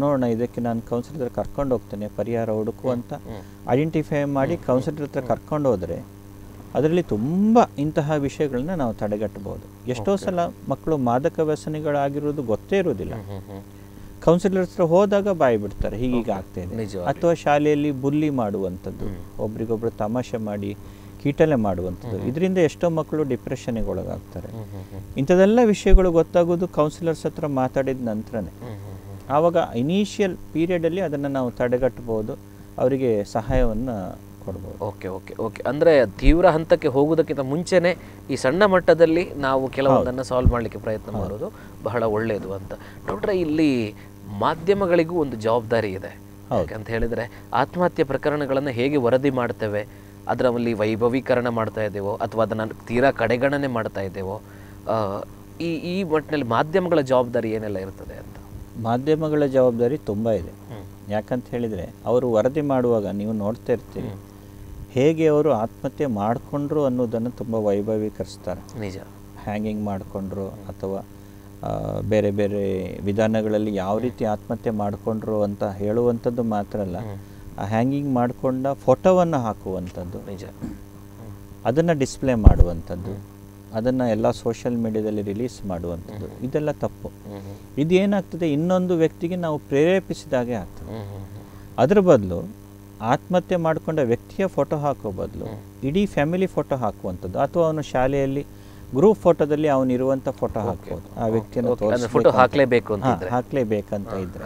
ನೋಡೋಣ, ಇದಕ್ಕೆ ನಾನು ಕೌನ್ಸಿಲರ್ ಕರ್ಕೊಂಡು ಹೋಗ್ತೇನೆ ಪರಿಹಾರ ಹುಡುಕು ಅಂತ ಐಡೆಂಟಿಫೈ ಮಾಡಿ ಕೌನ್ಸಿಲರ್ ಹತ್ರ ಕರ್ಕೊಂಡು ಹೋದರೆ ಅದರಲ್ಲಿ ತುಂಬ ಇಂತಹ ವಿಷಯಗಳನ್ನ ನಾವು ತಡೆಗಟ್ಟಬಹುದು. ಎಷ್ಟೋ ಸಲ ಮಕ್ಕಳು ಮಾದಕ ವ್ಯಸನಿಗಳಾಗಿರೋದು ಗೊತ್ತೇ ಇರೋದಿಲ್ಲ, ಕೌನ್ಸಿಲರ್ ಹತ್ರ ಹೋದಾಗ ಬಾಯಿ ಬಿಡ್ತಾರೆ ಹೀಗೀಗ ಆಗ್ತಾ ಇದೆ, ಅಥವಾ ಶಾಲೆಯಲ್ಲಿ ಬುಲ್ಲಿ ಮಾಡುವಂಥದ್ದು, ಒಬ್ರಿಗೊಬ್ರು ತಮಾಷೆ ಮಾಡಿ ಕೀಟಲೆ ಮಾಡುವಂಥದ್ದು, ಇದರಿಂದ ಎಷ್ಟೋ ಮಕ್ಕಳು ಡಿಪ್ರೆಷನ್ಗೆ ಒಳಗಾಗ್ತಾರೆ. ಇಂಥದ್ದೆಲ್ಲ ವಿಷಯಗಳು ಗೊತ್ತಾಗೋದು ಕೌನ್ಸಿಲರ್ಸ್ ಹತ್ರ ಮಾತಾಡಿದ ನಂತರನೇ. ಆವಾಗ ಇನಿಷಿಯಲ್ ಪೀರಿಯಡಲ್ಲಿ ಅದನ್ನು ನಾವು ತಡೆಗಟ್ಟಬಹುದು, ಅವರಿಗೆ ಸಹಾಯವನ್ನು ಕೊಡ್ಬೋದು. ಓಕೆ ಓಕೆ ಓಕೆ ಅಂದರೆ ತೀವ್ರ ಹಂತಕ್ಕೆ ಹೋಗೋದಕ್ಕಿಂತ ಮುಂಚೆನೇ ಈ ಸಣ್ಣ ಮಟ್ಟದಲ್ಲಿ ನಾವು ಕೆಲವೊಂದನ್ನು ಸಾಲ್ವ್ ಮಾಡಲಿಕ್ಕೆ ಪ್ರಯತ್ನ ಮಾಡೋದು ಬಹಳ ಒಳ್ಳೆಯದು ಅಂತ. ನೋಡ್ರೆ ಇಲ್ಲಿ ಮಾಧ್ಯಮಗಳಿಗೂ ಒಂದು ಜವಾಬ್ದಾರಿ ಇದೆ ಅಂತ ಹೇಳಿದರೆ, ಆತ್ಮಹತ್ಯೆ ಪ್ರಕರಣಗಳನ್ನು ಹೇಗೆ ವರದಿ ಮಾಡ್ತೇವೆ, ಅದರಲ್ಲಿ ವೈಭವೀಕರಣ ಮಾಡ್ತಾ ಇದ್ದೇವೋ ಅಥವಾ ಅದನ್ನು ತೀರಾ ಕಡೆಗಣನೆ ಮಾಡ್ತಾ ಇದ್ದೇವೋ, ಈ ಈ ಮಟ್ಟಿನಲ್ಲಿ ಮಾಧ್ಯಮಗಳ ಜವಾಬ್ದಾರಿ ಏನೆಲ್ಲ ಇರ್ತದೆ ಅಂತ? ಮಾಧ್ಯಮಗಳ ಜವಾಬ್ದಾರಿ ತುಂಬ ಇದೆ. ಯಾಕಂತ ಹೇಳಿದರೆ ಅವರು ವರದಿ ಮಾಡುವಾಗ ನೀವು ನೋಡ್ತಾ ಇರ್ತೀರಿ ಹೇಗೆ ಅವರು ಆತ್ಮಹತ್ಯೆ ಮಾಡಿಕೊಂಡ್ರು ಅನ್ನೋದನ್ನು ತುಂಬ ವೈಭವೀಕರಿಸ್ತಾರೆ. ನಿಜ, ಹ್ಯಾಂಗಿಂಗ್ ಮಾಡಿಕೊಂಡ್ರು ಅಥವಾ ಬೇರೆ ಬೇರೆ ವಿಧಾನಗಳಲ್ಲಿ ಯಾವ ರೀತಿ ಆತ್ಮಹತ್ಯೆ ಮಾಡಿಕೊಂಡ್ರು ಅಂತ ಹೇಳುವಂಥದ್ದು ಮಾತ್ರ ಅಲ್ಲ, ಆ ಹ್ಯಾಂಗಿಂಗ್ ಮಾಡಿಕೊಂಡ ಫೋಟೋವನ್ನು ಹಾಕುವಂಥದ್ದು, ನಿಜ ಅದನ್ನು ಡಿಸ್ಪ್ಲೇ ಮಾಡುವಂಥದ್ದು, ಅದನ್ನು ಎಲ್ಲ ಸೋಷಿಯಲ್ ಮೀಡಿಯಾದಲ್ಲಿ ರಿಲೀಸ್ ಮಾಡುವಂಥದ್ದು, ಇದೆಲ್ಲ ತಪ್ಪು. ಇದೇನಾಗ್ತದೆ ಇನ್ನೊಂದು ವ್ಯಕ್ತಿಗೆ ನಾವು ಪ್ರೇರೇಪಿಸಿದಾಗೆ ಆಗ್ತದೆ. ಅದರ ಬದಲು ಆತ್ಮಹತ್ಯೆ ಮಾಡಿಕೊಂಡ ವ್ಯಕ್ತಿಯ ಫೋಟೋ ಹಾಕೋ ಬದಲು ಇಡೀ ಫ್ಯಾಮಿಲಿ ಫೋಟೋ ಹಾಕುವಂಥದ್ದು, ಅಥವಾ ಅವನು ಶಾಲೆಯಲ್ಲಿ ಗ್ರೂಪ್ ಫೋಟೋದಲ್ಲಿ ಅವನಿರುವಂಥ ಫೋಟೋ ಹಾಕ್ಬೋದು, ಆ ವ್ಯಕ್ತಿಯನ್ನು ತೋರಿಸಿ ಹಾಕಲೇಬೇಕಂತ ಇದ್ರೆ.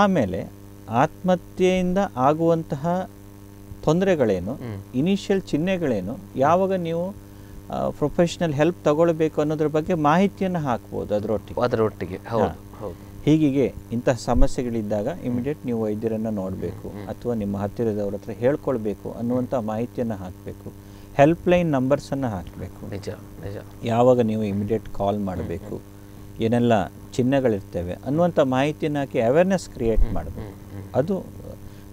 ಆಮೇಲೆ ಆತ್ಮಹತ್ಯೆಯಿಂದ ಆಗುವಂತಹ ತೊಂದರೆಗಳೇನು, ಇನಿಷಿಯಲ್ ಚಿಹ್ನೆಗಳೇನು, ಯಾವಾಗ ನೀವು ಪ್ರೊಫೆಷನಲ್ ಹೆಲ್ಪ್ ತಗೊಳ್ಬೇಕು ಅನ್ನೋದ್ರ ಬಗ್ಗೆ ಮಾಹಿತಿಯನ್ನು ಹಾಕ್ಬೋದು ಅದರೊಟ್ಟಿಗೆ. ಹೀಗೆ ಇಂತಹ ಸಮಸ್ಯೆಗಳಿದ್ದಾಗ ಇಮಿಡಿಯೇಟ್ ನೀವು ವೈದ್ಯರನ್ನು ನೋಡಬೇಕು ಅಥವಾ ನಿಮ್ಮ ಹತ್ತಿರದವ್ರ ಹತ್ರ ಹೇಳ್ಕೊಳ್ಬೇಕು ಅನ್ನುವಂಥ ಮಾಹಿತಿಯನ್ನು ಹಾಕಬೇಕು. ಹೆಲ್ಪ್ಲೈನ್ ನಂಬರ್ಸನ್ನು ಹಾಕಬೇಕು, ಯಾವಾಗ ನೀವು ಇಮಿಡಿಯೇಟ್ ಕಾಲ್ ಮಾಡಬೇಕು, ಏನೆಲ್ಲ ಚಿಹ್ನೆಗಳಿರ್ತೇವೆ ಅನ್ನುವಂಥ ಮಾಹಿತಿಯನ್ನು ಹಾಕಿ ಅವೇರ್ನೆಸ್ ಕ್ರಿಯೇಟ್ ಮಾಡಬೇಕು. ಅದು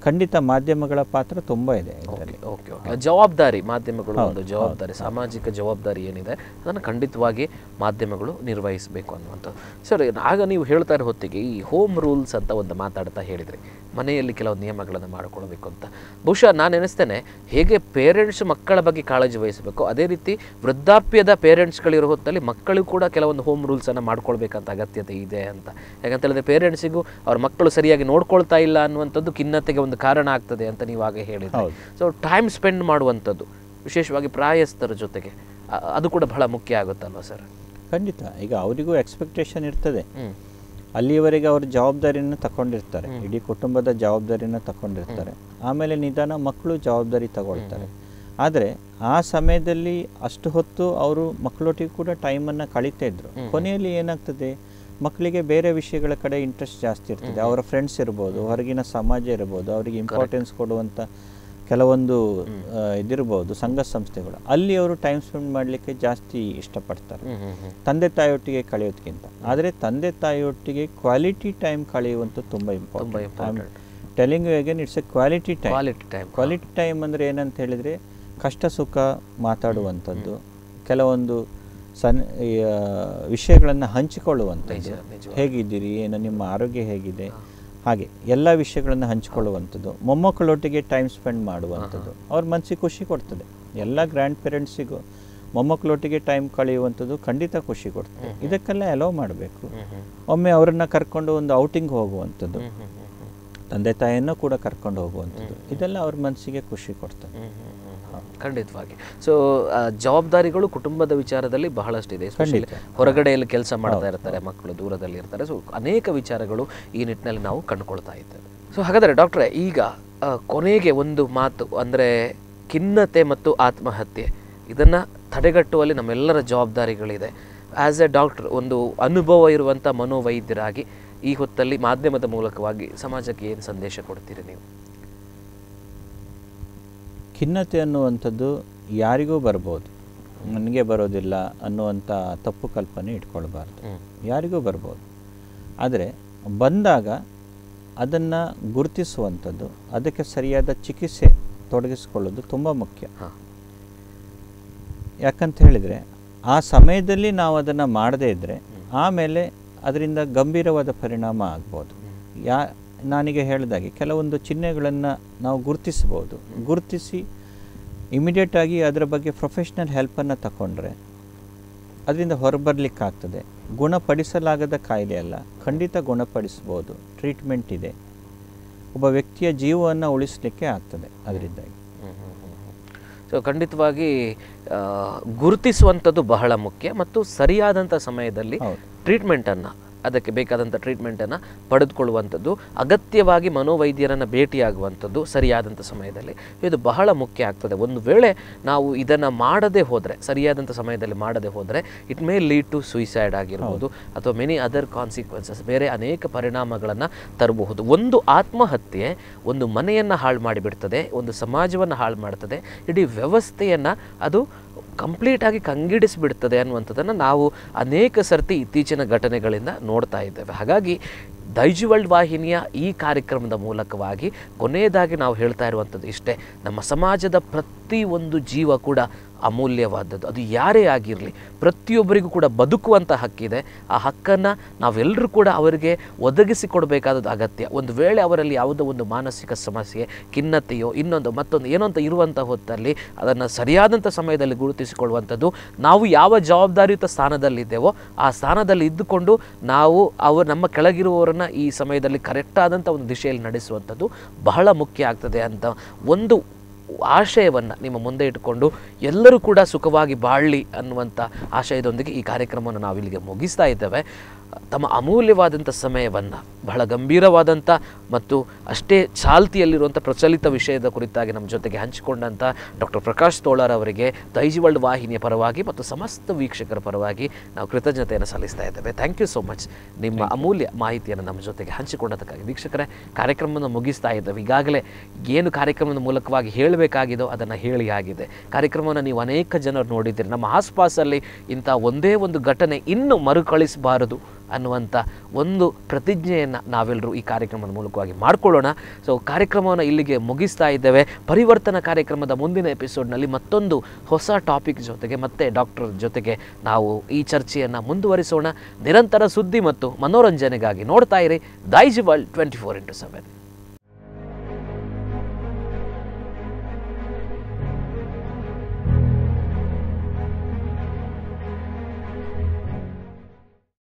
ಖಂಡಿತ ಮಾಧ್ಯಮಗಳ ಪಾತ್ರ ತುಂಬ ಇದೆ. ಓಕೆ ಓಕೆ, ಜವಾಬ್ದಾರಿ ಮಾಧ್ಯಮಗಳು ಒಂದು ಜವಾಬ್ದಾರಿ, ಸಾಮಾಜಿಕ ಜವಾಬ್ದಾರಿ ಏನಿದೆ ಅದನ್ನು ಖಂಡಿತವಾಗಿ ಮಾಧ್ಯಮಗಳು ನಿರ್ವಹಿಸಬೇಕು ಅನ್ನುವಂಥದ್ದು. ಸರ್, ಆಗ ನೀವು ಹೇಳ್ತಾ ಇರೋ ಹೊತ್ತಿಗೆ ಈ ಹೋಮ್ ರೂಲ್ಸ್ ಅಂತ ಒಂದು ಮಾತಾಡ್ತಾ ಹೇಳಿದರೆ, ಮನೆಯಲ್ಲಿ ಕೆಲವು ನಿಯಮಗಳನ್ನು ಮಾಡಿಕೊಳ್ಬೇಕು ಅಂತ. ಬಹುಶಃ ನಾನು ಎನಿಸ್ತೇನೆ ಹೇಗೆ ಪೇರೆಂಟ್ಸ್ ಮಕ್ಕಳ ಬಗ್ಗೆ ಕಾಳಜಿ ವಹಿಸಬೇಕು, ಅದೇ ರೀತಿ ವೃದ್ಧಾಪ್ಯದ ಪೇರೆಂಟ್ಸ್ಗಳಿರೋ ಹೊತ್ತಲ್ಲಿ ಮಕ್ಕಳು ಕೂಡ ಕೆಲವೊಂದು ಹೋಮ್ ರೂಲ್ಸನ್ನು ಮಾಡ್ಕೊಳ್ಬೇಕಂತ ಅಗತ್ಯತೆ ಇದೆ ಅಂತ. ಯಾಕಂತ ಹೇಳಿದ್ರೆ ಪೇರೆಂಟ್ಸಿಗೂ ಅವ್ರ ಮಕ್ಕಳು ಸರಿಯಾಗಿ ನೋಡ್ಕೊಳ್ತಾ ಇಲ್ಲ ಅನ್ನುವಂಥದ್ದು ಖಿನ್ನತೆಗೆ ಒಂದು ಕಾರಣ ಆಗ್ತದೆ ಅಂತ ನೀವು ಆಗ ಹೇಳಿದ್ರಿ. ಸೊ ಟೈಮ್ ಸ್ಪೆಂಡ್ ಮಾಡುವಂಥದ್ದು ವಿಶೇಷವಾಗಿ ಪ್ರಾಯಸ್ಥರ ಜೊತೆಗೆ ಅದು ಕೂಡ ಬಹಳ ಮುಖ್ಯ ಆಗುತ್ತಲ್ವ ಸರ್? ಖಂಡಿತ. ಈಗ ಅವರಿಗೂ ಎಕ್ಸ್ಪೆಕ್ಟೇಷನ್ ಇರ್ತದೆ, ಅಲ್ಲಿಯವರೆಗೆ ಅವ್ರ ಜವಾಬ್ದಾರಿಯನ್ನು ತಗೊಂಡಿರ್ತಾರೆ, ಇಡೀ ಕುಟುಂಬದ ಜವಾಬ್ದಾರಿಯನ್ನು ತಗೊಂಡಿರ್ತಾರೆ, ಆಮೇಲೆ ನಿಧಾನ ಮಕ್ಕಳು ಜವಾಬ್ದಾರಿ ತಗೊಳ್ತಾರೆ. ಆದರೆ ಆ ಸಮಯದಲ್ಲಿ ಅಷ್ಟು ಹೊತ್ತು ಅವರು ಮಕ್ಕಳೊಟ್ಟಿಗೆ ಕೂಡ ಟೈಮನ್ನು ಕಳೀತಾ ಇದ್ರು. ಕೊನೆಯಲ್ಲಿ ಏನಾಗ್ತದೆ, ಮಕ್ಕಳಿಗೆ ಬೇರೆ ವಿಷಯಗಳ ಕಡೆ ಇಂಟ್ರೆಸ್ಟ್ ಜಾಸ್ತಿ ಇರ್ತದೆ. ಅವರ ಫ್ರೆಂಡ್ಸ್ ಇರ್ಬೋದು, ಹೊರಗಿನ ಸಮಾಜ ಇರ್ಬೋದು, ಅವರಿಗೆ ಇಂಪಾರ್ಟೆನ್ಸ್ ಕೊಡುವಂಥ ಕೆಲವೊಂದು ಇದಿರ್ಬೋದು, ಸಂಘ ಸಂಸ್ಥೆಗಳು, ಅಲ್ಲಿ ಅವರು ಟೈಮ್ ಸ್ಪೆಂಡ್ ಮಾಡಲಿಕ್ಕೆ ಜಾಸ್ತಿ ಇಷ್ಟಪಡ್ತಾರೆ ತಂದೆ ತಾಯಿಯೊಟ್ಟಿಗೆ ಕಳೆಯೋದಕ್ಕಿಂತ. ಆದರೆ ತಂದೆ ತಾಯಿಯೊಟ್ಟಿಗೆ ಕ್ವಾಲಿಟಿ ಟೈಮ್ ಕಳೆಯುವಂಥದ್ದು ತುಂಬ important. Telling you again, it's a quality time. Quality time ಅಂದರೆ ಏನಂತ ಹೇಳಿದರೆ ಕಷ್ಟ ಸುಖ ಮಾತಾಡುವಂಥದ್ದು, ಕೆಲವೊಂದು ವಿಷಯಗಳನ್ನು ಹಂಚಿಕೊಳ್ಳುವಂಥದ್ದು, ಹೇಗಿದ್ದೀರಿ, ಏನು ನಿಮ್ಮ ಆರೋಗ್ಯ ಹೇಗಿದೆ, ಹಾಗೆ ಎಲ್ಲ ವಿಷಯಗಳನ್ನು ಹಂಚಿಕೊಳ್ಳುವಂಥದ್ದು, ಮೊಮ್ಮಕ್ಕಳೊಟ್ಟಿಗೆ ಟೈಮ್ ಸ್ಪೆಂಡ್ ಮಾಡುವಂಥದ್ದು ಅವ್ರ ಮನಸ್ಸಿಗೆ ಖುಷಿ ಕೊಡ್ತದೆ. ಎಲ್ಲ ಗ್ರ್ಯಾಂಡ್ ಪೇರೆಂಟ್ಸಿಗೂ ಮೊಮ್ಮಕ್ಕಳೊಟ್ಟಿಗೆ ಟೈಮ್ ಕಳೆಯುವಂಥದ್ದು ಖಂಡಿತ ಖುಷಿ ಕೊಡ್ತದೆ. ಇದಕ್ಕೆಲ್ಲ ಅಲೋ ಮಾಡಬೇಕು. ಒಮ್ಮೆ ಅವರನ್ನು ಕರ್ಕೊಂಡು ಒಂದು ಔಟಿಂಗ್ ಹೋಗುವಂಥದ್ದು, ತಂದೆ ತಾಯಿಯನ್ನು ಕೂಡ ಕರ್ಕೊಂಡು ಹೋಗುವಂಥದ್ದು, ಇದೆಲ್ಲ ಅವ್ರ ಮನಸ್ಸಿಗೆ ಖುಷಿ ಕೊಡ್ತದೆ ಖಂಡಿತವಾಗಿ. ಸೊ ಜವಾಬ್ದಾರಿಗಳು ಕುಟುಂಬದ ವಿಚಾರದಲ್ಲಿ ಬಹಳಷ್ಟಿದೆ. ಹೊರಗಡೆಯಲ್ಲಿ ಕೆಲಸ ಮಾಡ್ತಾ ಇರ್ತಾರೆ, ಮಕ್ಕಳು ದೂರದಲ್ಲಿ ಇರ್ತಾರೆ. ಸೊ ಅನೇಕ ವಿಚಾರಗಳು ಈ ನಿಟ್ಟಿನಲ್ಲಿ ನಾವು ಕಂಡುಕೊಳ್ತಾ ಇದ್ದೇವೆ. ಸೊ ಹಾಗಾದರೆ ಡಾಕ್ಟ್ರೇ, ಈಗ ಕೊನೆಗೆ ಒಂದು ಮಾತು ಅಂದರೆ ಖಿನ್ನತೆ ಮತ್ತು ಆತ್ಮಹತ್ಯೆ ಇದನ್ನು ತಡೆಗಟ್ಟುವಲ್ಲಿ ನಮ್ಮೆಲ್ಲರ ಜವಾಬ್ದಾರಿಗಳಿದೆ. ಆ್ಯಸ್ ಎ ಡಾಕ್ಟರ್, ಒಂದು ಅನುಭವ ಇರುವಂಥ ಮನೋವೈದ್ಯರಾಗಿ ಈ ಹೊತ್ತಲ್ಲಿ ಮಾಧ್ಯಮದ ಮೂಲಕವಾಗಿ ಸಮಾಜಕ್ಕೆ ಏನು ಸಂದೇಶ ಕೊಡ್ತೀರಿ ನೀವು? ಖಿನ್ನತೆ ಅನ್ನುವಂಥದ್ದು ಯಾರಿಗೂ ಬರ್ಬೋದು, ನನಗೆ ಬರೋದಿಲ್ಲ ಅನ್ನುವಂಥ ತಪ್ಪು ಕಲ್ಪನೆ ಇಟ್ಕೊಳ್ಬಾರ್ದು. ಯಾರಿಗೂ ಬರ್ಬೋದು, ಆದರೆ ಬಂದಾಗ ಅದನ್ನು ಗುರುತಿಸುವಂಥದ್ದು, ಅದಕ್ಕೆ ಸರಿಯಾದ ಚಿಕಿತ್ಸೆ ತೊಡಗಿಸಿಕೊಳ್ಳೋದು ತುಂಬ ಮುಖ್ಯ. ಯಾಕಂತ ಹೇಳಿದರೆ ಆ ಸಮಯದಲ್ಲಿ ನಾವು ಅದನ್ನು ಮಾಡದೇ ಇದ್ದರೆ ಆಮೇಲೆ ಅದರಿಂದ ಗಂಭೀರವಾದ ಪರಿಣಾಮ ಆಗ್ಬೋದು. ನಾನೀಗ ಹೇಳಿದಾಗೆ ಕೆಲವೊಂದು ಚಿಹ್ನೆಗಳನ್ನು ನಾವು ಗುರುತಿಸ್ಬೋದು. ಗುರುತಿಸಿ ಇಮಿಡಿಯೇಟಾಗಿ ಅದರ ಬಗ್ಗೆ ಪ್ರೊಫೆಷ್ನಲ್ ಹೆಲ್ಪನ್ನು ತಗೊಂಡ್ರೆ ಅದರಿಂದ ಹೊರಬರಲಿಕ್ಕಾಗ್ತದೆ. ಗುಣಪಡಿಸಲಾಗದ ಕಾಯಿಲೆ ಅಲ್ಲ, ಖಂಡಿತ ಗುಣಪಡಿಸ್ಬೋದು, ಟ್ರೀಟ್ಮೆಂಟ್ ಇದೆ, ಒಬ್ಬ ವ್ಯಕ್ತಿಯ ಜೀವವನ್ನು ಉಳಿಸಲಿಕ್ಕೆ ಆಗ್ತದೆ. ಅದರಿಂದಾಗಿ ಸೊ ಖಂಡಿತವಾಗಿ ಗುರುತಿಸುವಂಥದ್ದು ಬಹಳ ಮುಖ್ಯ ಮತ್ತು ಸರಿಯಾದಂಥ ಸಮಯದಲ್ಲಿ ಟ್ರೀಟ್ಮೆಂಟನ್ನು, ಅದಕ್ಕೆ ಬೇಕಾದಂಥ ಟ್ರೀಟ್ಮೆಂಟನ್ನು ಪಡೆದುಕೊಳ್ಳುವಂಥದ್ದು, ಅಗತ್ಯವಾಗಿ ಮನೋವೈದ್ಯರನ್ನು ಭೇಟಿಯಾಗುವಂಥದ್ದು ಸರಿಯಾದಂಥ ಸಮಯದಲ್ಲಿ, ಇದು ಬಹಳ ಮುಖ್ಯ ಆಗ್ತದೆ. ಒಂದು ವೇಳೆ ನಾವು ಇದನ್ನು ಮಾಡದೇ ಹೋದರೆ, ಸರಿಯಾದಂಥ ಸಮಯದಲ್ಲಿ ಮಾಡದೇ ಹೋದರೆ it may lead to suicide ಆಗಿರ್ಬೋದು ಅಥವಾ ಮೆನಿ ಅದರ್ ಕಾನ್ಸಿಕ್ವೆನ್ಸಸ್, ಬೇರೆ ಅನೇಕ ಪರಿಣಾಮಗಳನ್ನು ತರಬಹುದು. ಒಂದು ಆತ್ಮಹತ್ಯೆ ಒಂದು ಮನೆಯನ್ನು ಹಾಳು ಮಾಡಿಬಿಡ್ತದೆ, ಒಂದು ಸಮಾಜವನ್ನು ಹಾಳು ಮಾಡ್ತದೆ, ಇಡೀ ವ್ಯವಸ್ಥೆಯನ್ನು ಅದು ಕಂಪ್ಲೀಟಾಗಿ ಕಂಗಿಡಿಸಿಬಿಡ್ತದೆ ಅನ್ನುವಂಥದ್ದನ್ನು ನಾವು ಅನೇಕ ಸರ್ತಿ ಇತ್ತೀಚಿನ ಘಟನೆಗಳಿಂದ ನೋಡ್ತಾ ಇದ್ದೇವೆ. ಹಾಗಾಗಿ ದೈಜಿವರ್ಲ್ಡ್ ವಾಹಿನಿಯ ಈ ಕಾರ್ಯಕ್ರಮದ ಮೂಲಕವಾಗಿ ಕೊನೆಯದಾಗಿ ನಾವು ಹೇಳ್ತಾ ಇರುವಂಥದ್ದು ಇಷ್ಟೇ, ನಮ್ಮ ಸಮಾಜದ ಪ್ರತಿಯೊಂದು ಜೀವ ಕೂಡ ಅಮೂಲ್ಯವಾದದ್ದು, ಅದು ಯಾರೇ ಆಗಿರಲಿ, ಪ್ರತಿಯೊಬ್ಬರಿಗೂ ಕೂಡ ಬದುಕುವಂಥ ಹಕ್ಕಿದೆ. ಆ ಹಕ್ಕನ್ನು ನಾವೆಲ್ಲರೂ ಕೂಡ ಅವರಿಗೆ ಒದಗಿಸಿಕೊಡಬೇಕಾದದ್ದು ಅಗತ್ಯ. ಒಂದು ವೇಳೆ ಅವರಲ್ಲಿ ಯಾವುದೋ ಒಂದು ಮಾನಸಿಕ ಸಮಸ್ಯೆ, ಖಿನ್ನತೆಯೋ ಇನ್ನೊಂದು ಮತ್ತೊಂದು ಏನೋ ಅಂತ ಇರುವಂಥ ಹೊತ್ತಲ್ಲಿ ಅದನ್ನು ಸರಿಯಾದಂಥ ಸಮಯದಲ್ಲಿ ಗುರುತಿಸಿಕೊಳ್ಳುವಂಥದ್ದು, ನಾವು ಯಾವ ಜವಾಬ್ದಾರಿಯುತ ಸ್ಥಾನದಲ್ಲಿದ್ದೇವೋ ಆ ಸ್ಥಾನದಲ್ಲಿ ಇದ್ದುಕೊಂಡು ನಾವು ನಮ್ಮ ಕೆಳಗಿರುವವರನ್ನು ಈ ಸಮಯದಲ್ಲಿ ಕರೆಕ್ಟಾದಂಥ ಒಂದು ದಿಶೆಯಲ್ಲಿ ನಡೆಸುವಂಥದ್ದು ಬಹಳ ಮುಖ್ಯ ಆಗ್ತದೆ ಅಂತ ಒಂದು ಆಶಯವನ್ನು ನಿಮ್ಮ ಮುಂದೆ ಇಟ್ಟುಕೊಂಡು ಎಲ್ಲರೂ ಕೂಡ ಸುಖವಾಗಿ ಬಾಳಲಿ ಅನ್ನುವಂಥ ಆಶಯದೊಂದಿಗೆ ಈ ಕಾರ್ಯಕ್ರಮವನ್ನು ನಾವು ಇಲ್ಲಿಗೆ ಮುಗಿಸ್ತಾ ಇದ್ದೇವೆ. ತಮ್ಮ ಅಮೂಲ್ಯವಾದಂಥ ಸಮಯವನ್ನು, ಬಹಳ ಗಂಭೀರವಾದಂಥ ಮತ್ತು ಅಷ್ಟೇ ಚಾಲ್ತಿಯಲ್ಲಿರುವಂಥ ಪ್ರಚಲಿತ ವಿಷಯದ ಕುರಿತಾಗಿ ನಮ್ಮ ಜೊತೆಗೆ ಹಂಚಿಕೊಂಡಂಥ ಡಾಕ್ಟರ್ ಪ್ರಕಾಶ್ ತೋಳಾರ್ ಅವರಿಗೆ ದೈಜಿವರ್ಲ್ಡ್ ವಾಹಿನಿಯ ಪರವಾಗಿ ಮತ್ತು ಸಮಸ್ತ ವೀಕ್ಷಕರ ಪರವಾಗಿ ನಾವು ಕೃತಜ್ಞತೆಯನ್ನು ಸಲ್ಲಿಸ್ತಾ ಇದ್ದೇವೆ. ಥ್ಯಾಂಕ್ ಯು ಸೋ ಮಚ್, ನಿಮ್ಮ ಅಮೂಲ್ಯ ಮಾಹಿತಿಯನ್ನು ನಮ್ಮ ಜೊತೆಗೆ ಹಂಚಿಕೊಂಡದಕ್ಕಾಗಿ. ವೀಕ್ಷಕರೇ, ಕಾರ್ಯಕ್ರಮವನ್ನು ಮುಗಿಸ್ತಾ ಇದ್ದೇವೆ. ಈಗಾಗಲೇ ಏನು ಕಾರ್ಯಕ್ರಮದ ಮೂಲಕವಾಗಿ ಹೇಳಬೇಕಾಗಿದೋ ಅದನ್ನು ಹೇಳಿ ಆಗಿದೆ. ಕಾರ್ಯಕ್ರಮವನ್ನು ನೀವು ಅನೇಕ ಜನರು ನೋಡಿದ್ದೀರಿ. ನಮ್ಮ ಆಸ್ಪಾಸಲ್ಲಿ ಇಂಥ ಒಂದೇ ಒಂದು ಘಟನೆ ಇನ್ನೂ ಮರುಕಳಿಸಬಾರದು ಅನ್ನುವಂಥ ಒಂದು ಪ್ರತಿಜ್ಞೆಯನ್ನು ನಾವೆಲ್ಲರೂ ಈ ಕಾರ್ಯಕ್ರಮದ ಮೂಲಕವಾಗಿ ಮಾಡಿಕೊಳ್ಳೋಣ. ಸೊ ಕಾರ್ಯಕ್ರಮವನ್ನು ಇಲ್ಲಿಗೆ ಮುಗಿಸ್ತಾ ಇದ್ದೇವೆ. ಪರಿವರ್ತನಾ ಕಾರ್ಯಕ್ರಮದ ಮುಂದಿನ ಎಪಿಸೋಡ್ನಲ್ಲಿ ಮತ್ತೊಂದು ಹೊಸ ಟಾಪಿಕ್ ಜೊತೆಗೆ ಮತ್ತೆ ಡಾಕ್ಟರ್ ಜೊತೆಗೆ ನಾವು ಈ ಚರ್ಚೆಯನ್ನು ಮುಂದುವರಿಸೋಣ. ನಿರಂತರ ಸುದ್ದಿ ಮತ್ತು ಮನೋರಂಜನೆಗಾಗಿ ನೋಡ್ತಾ ಇರಿ ದೈಜಿವರ್ಲ್ಡ್ 24x7.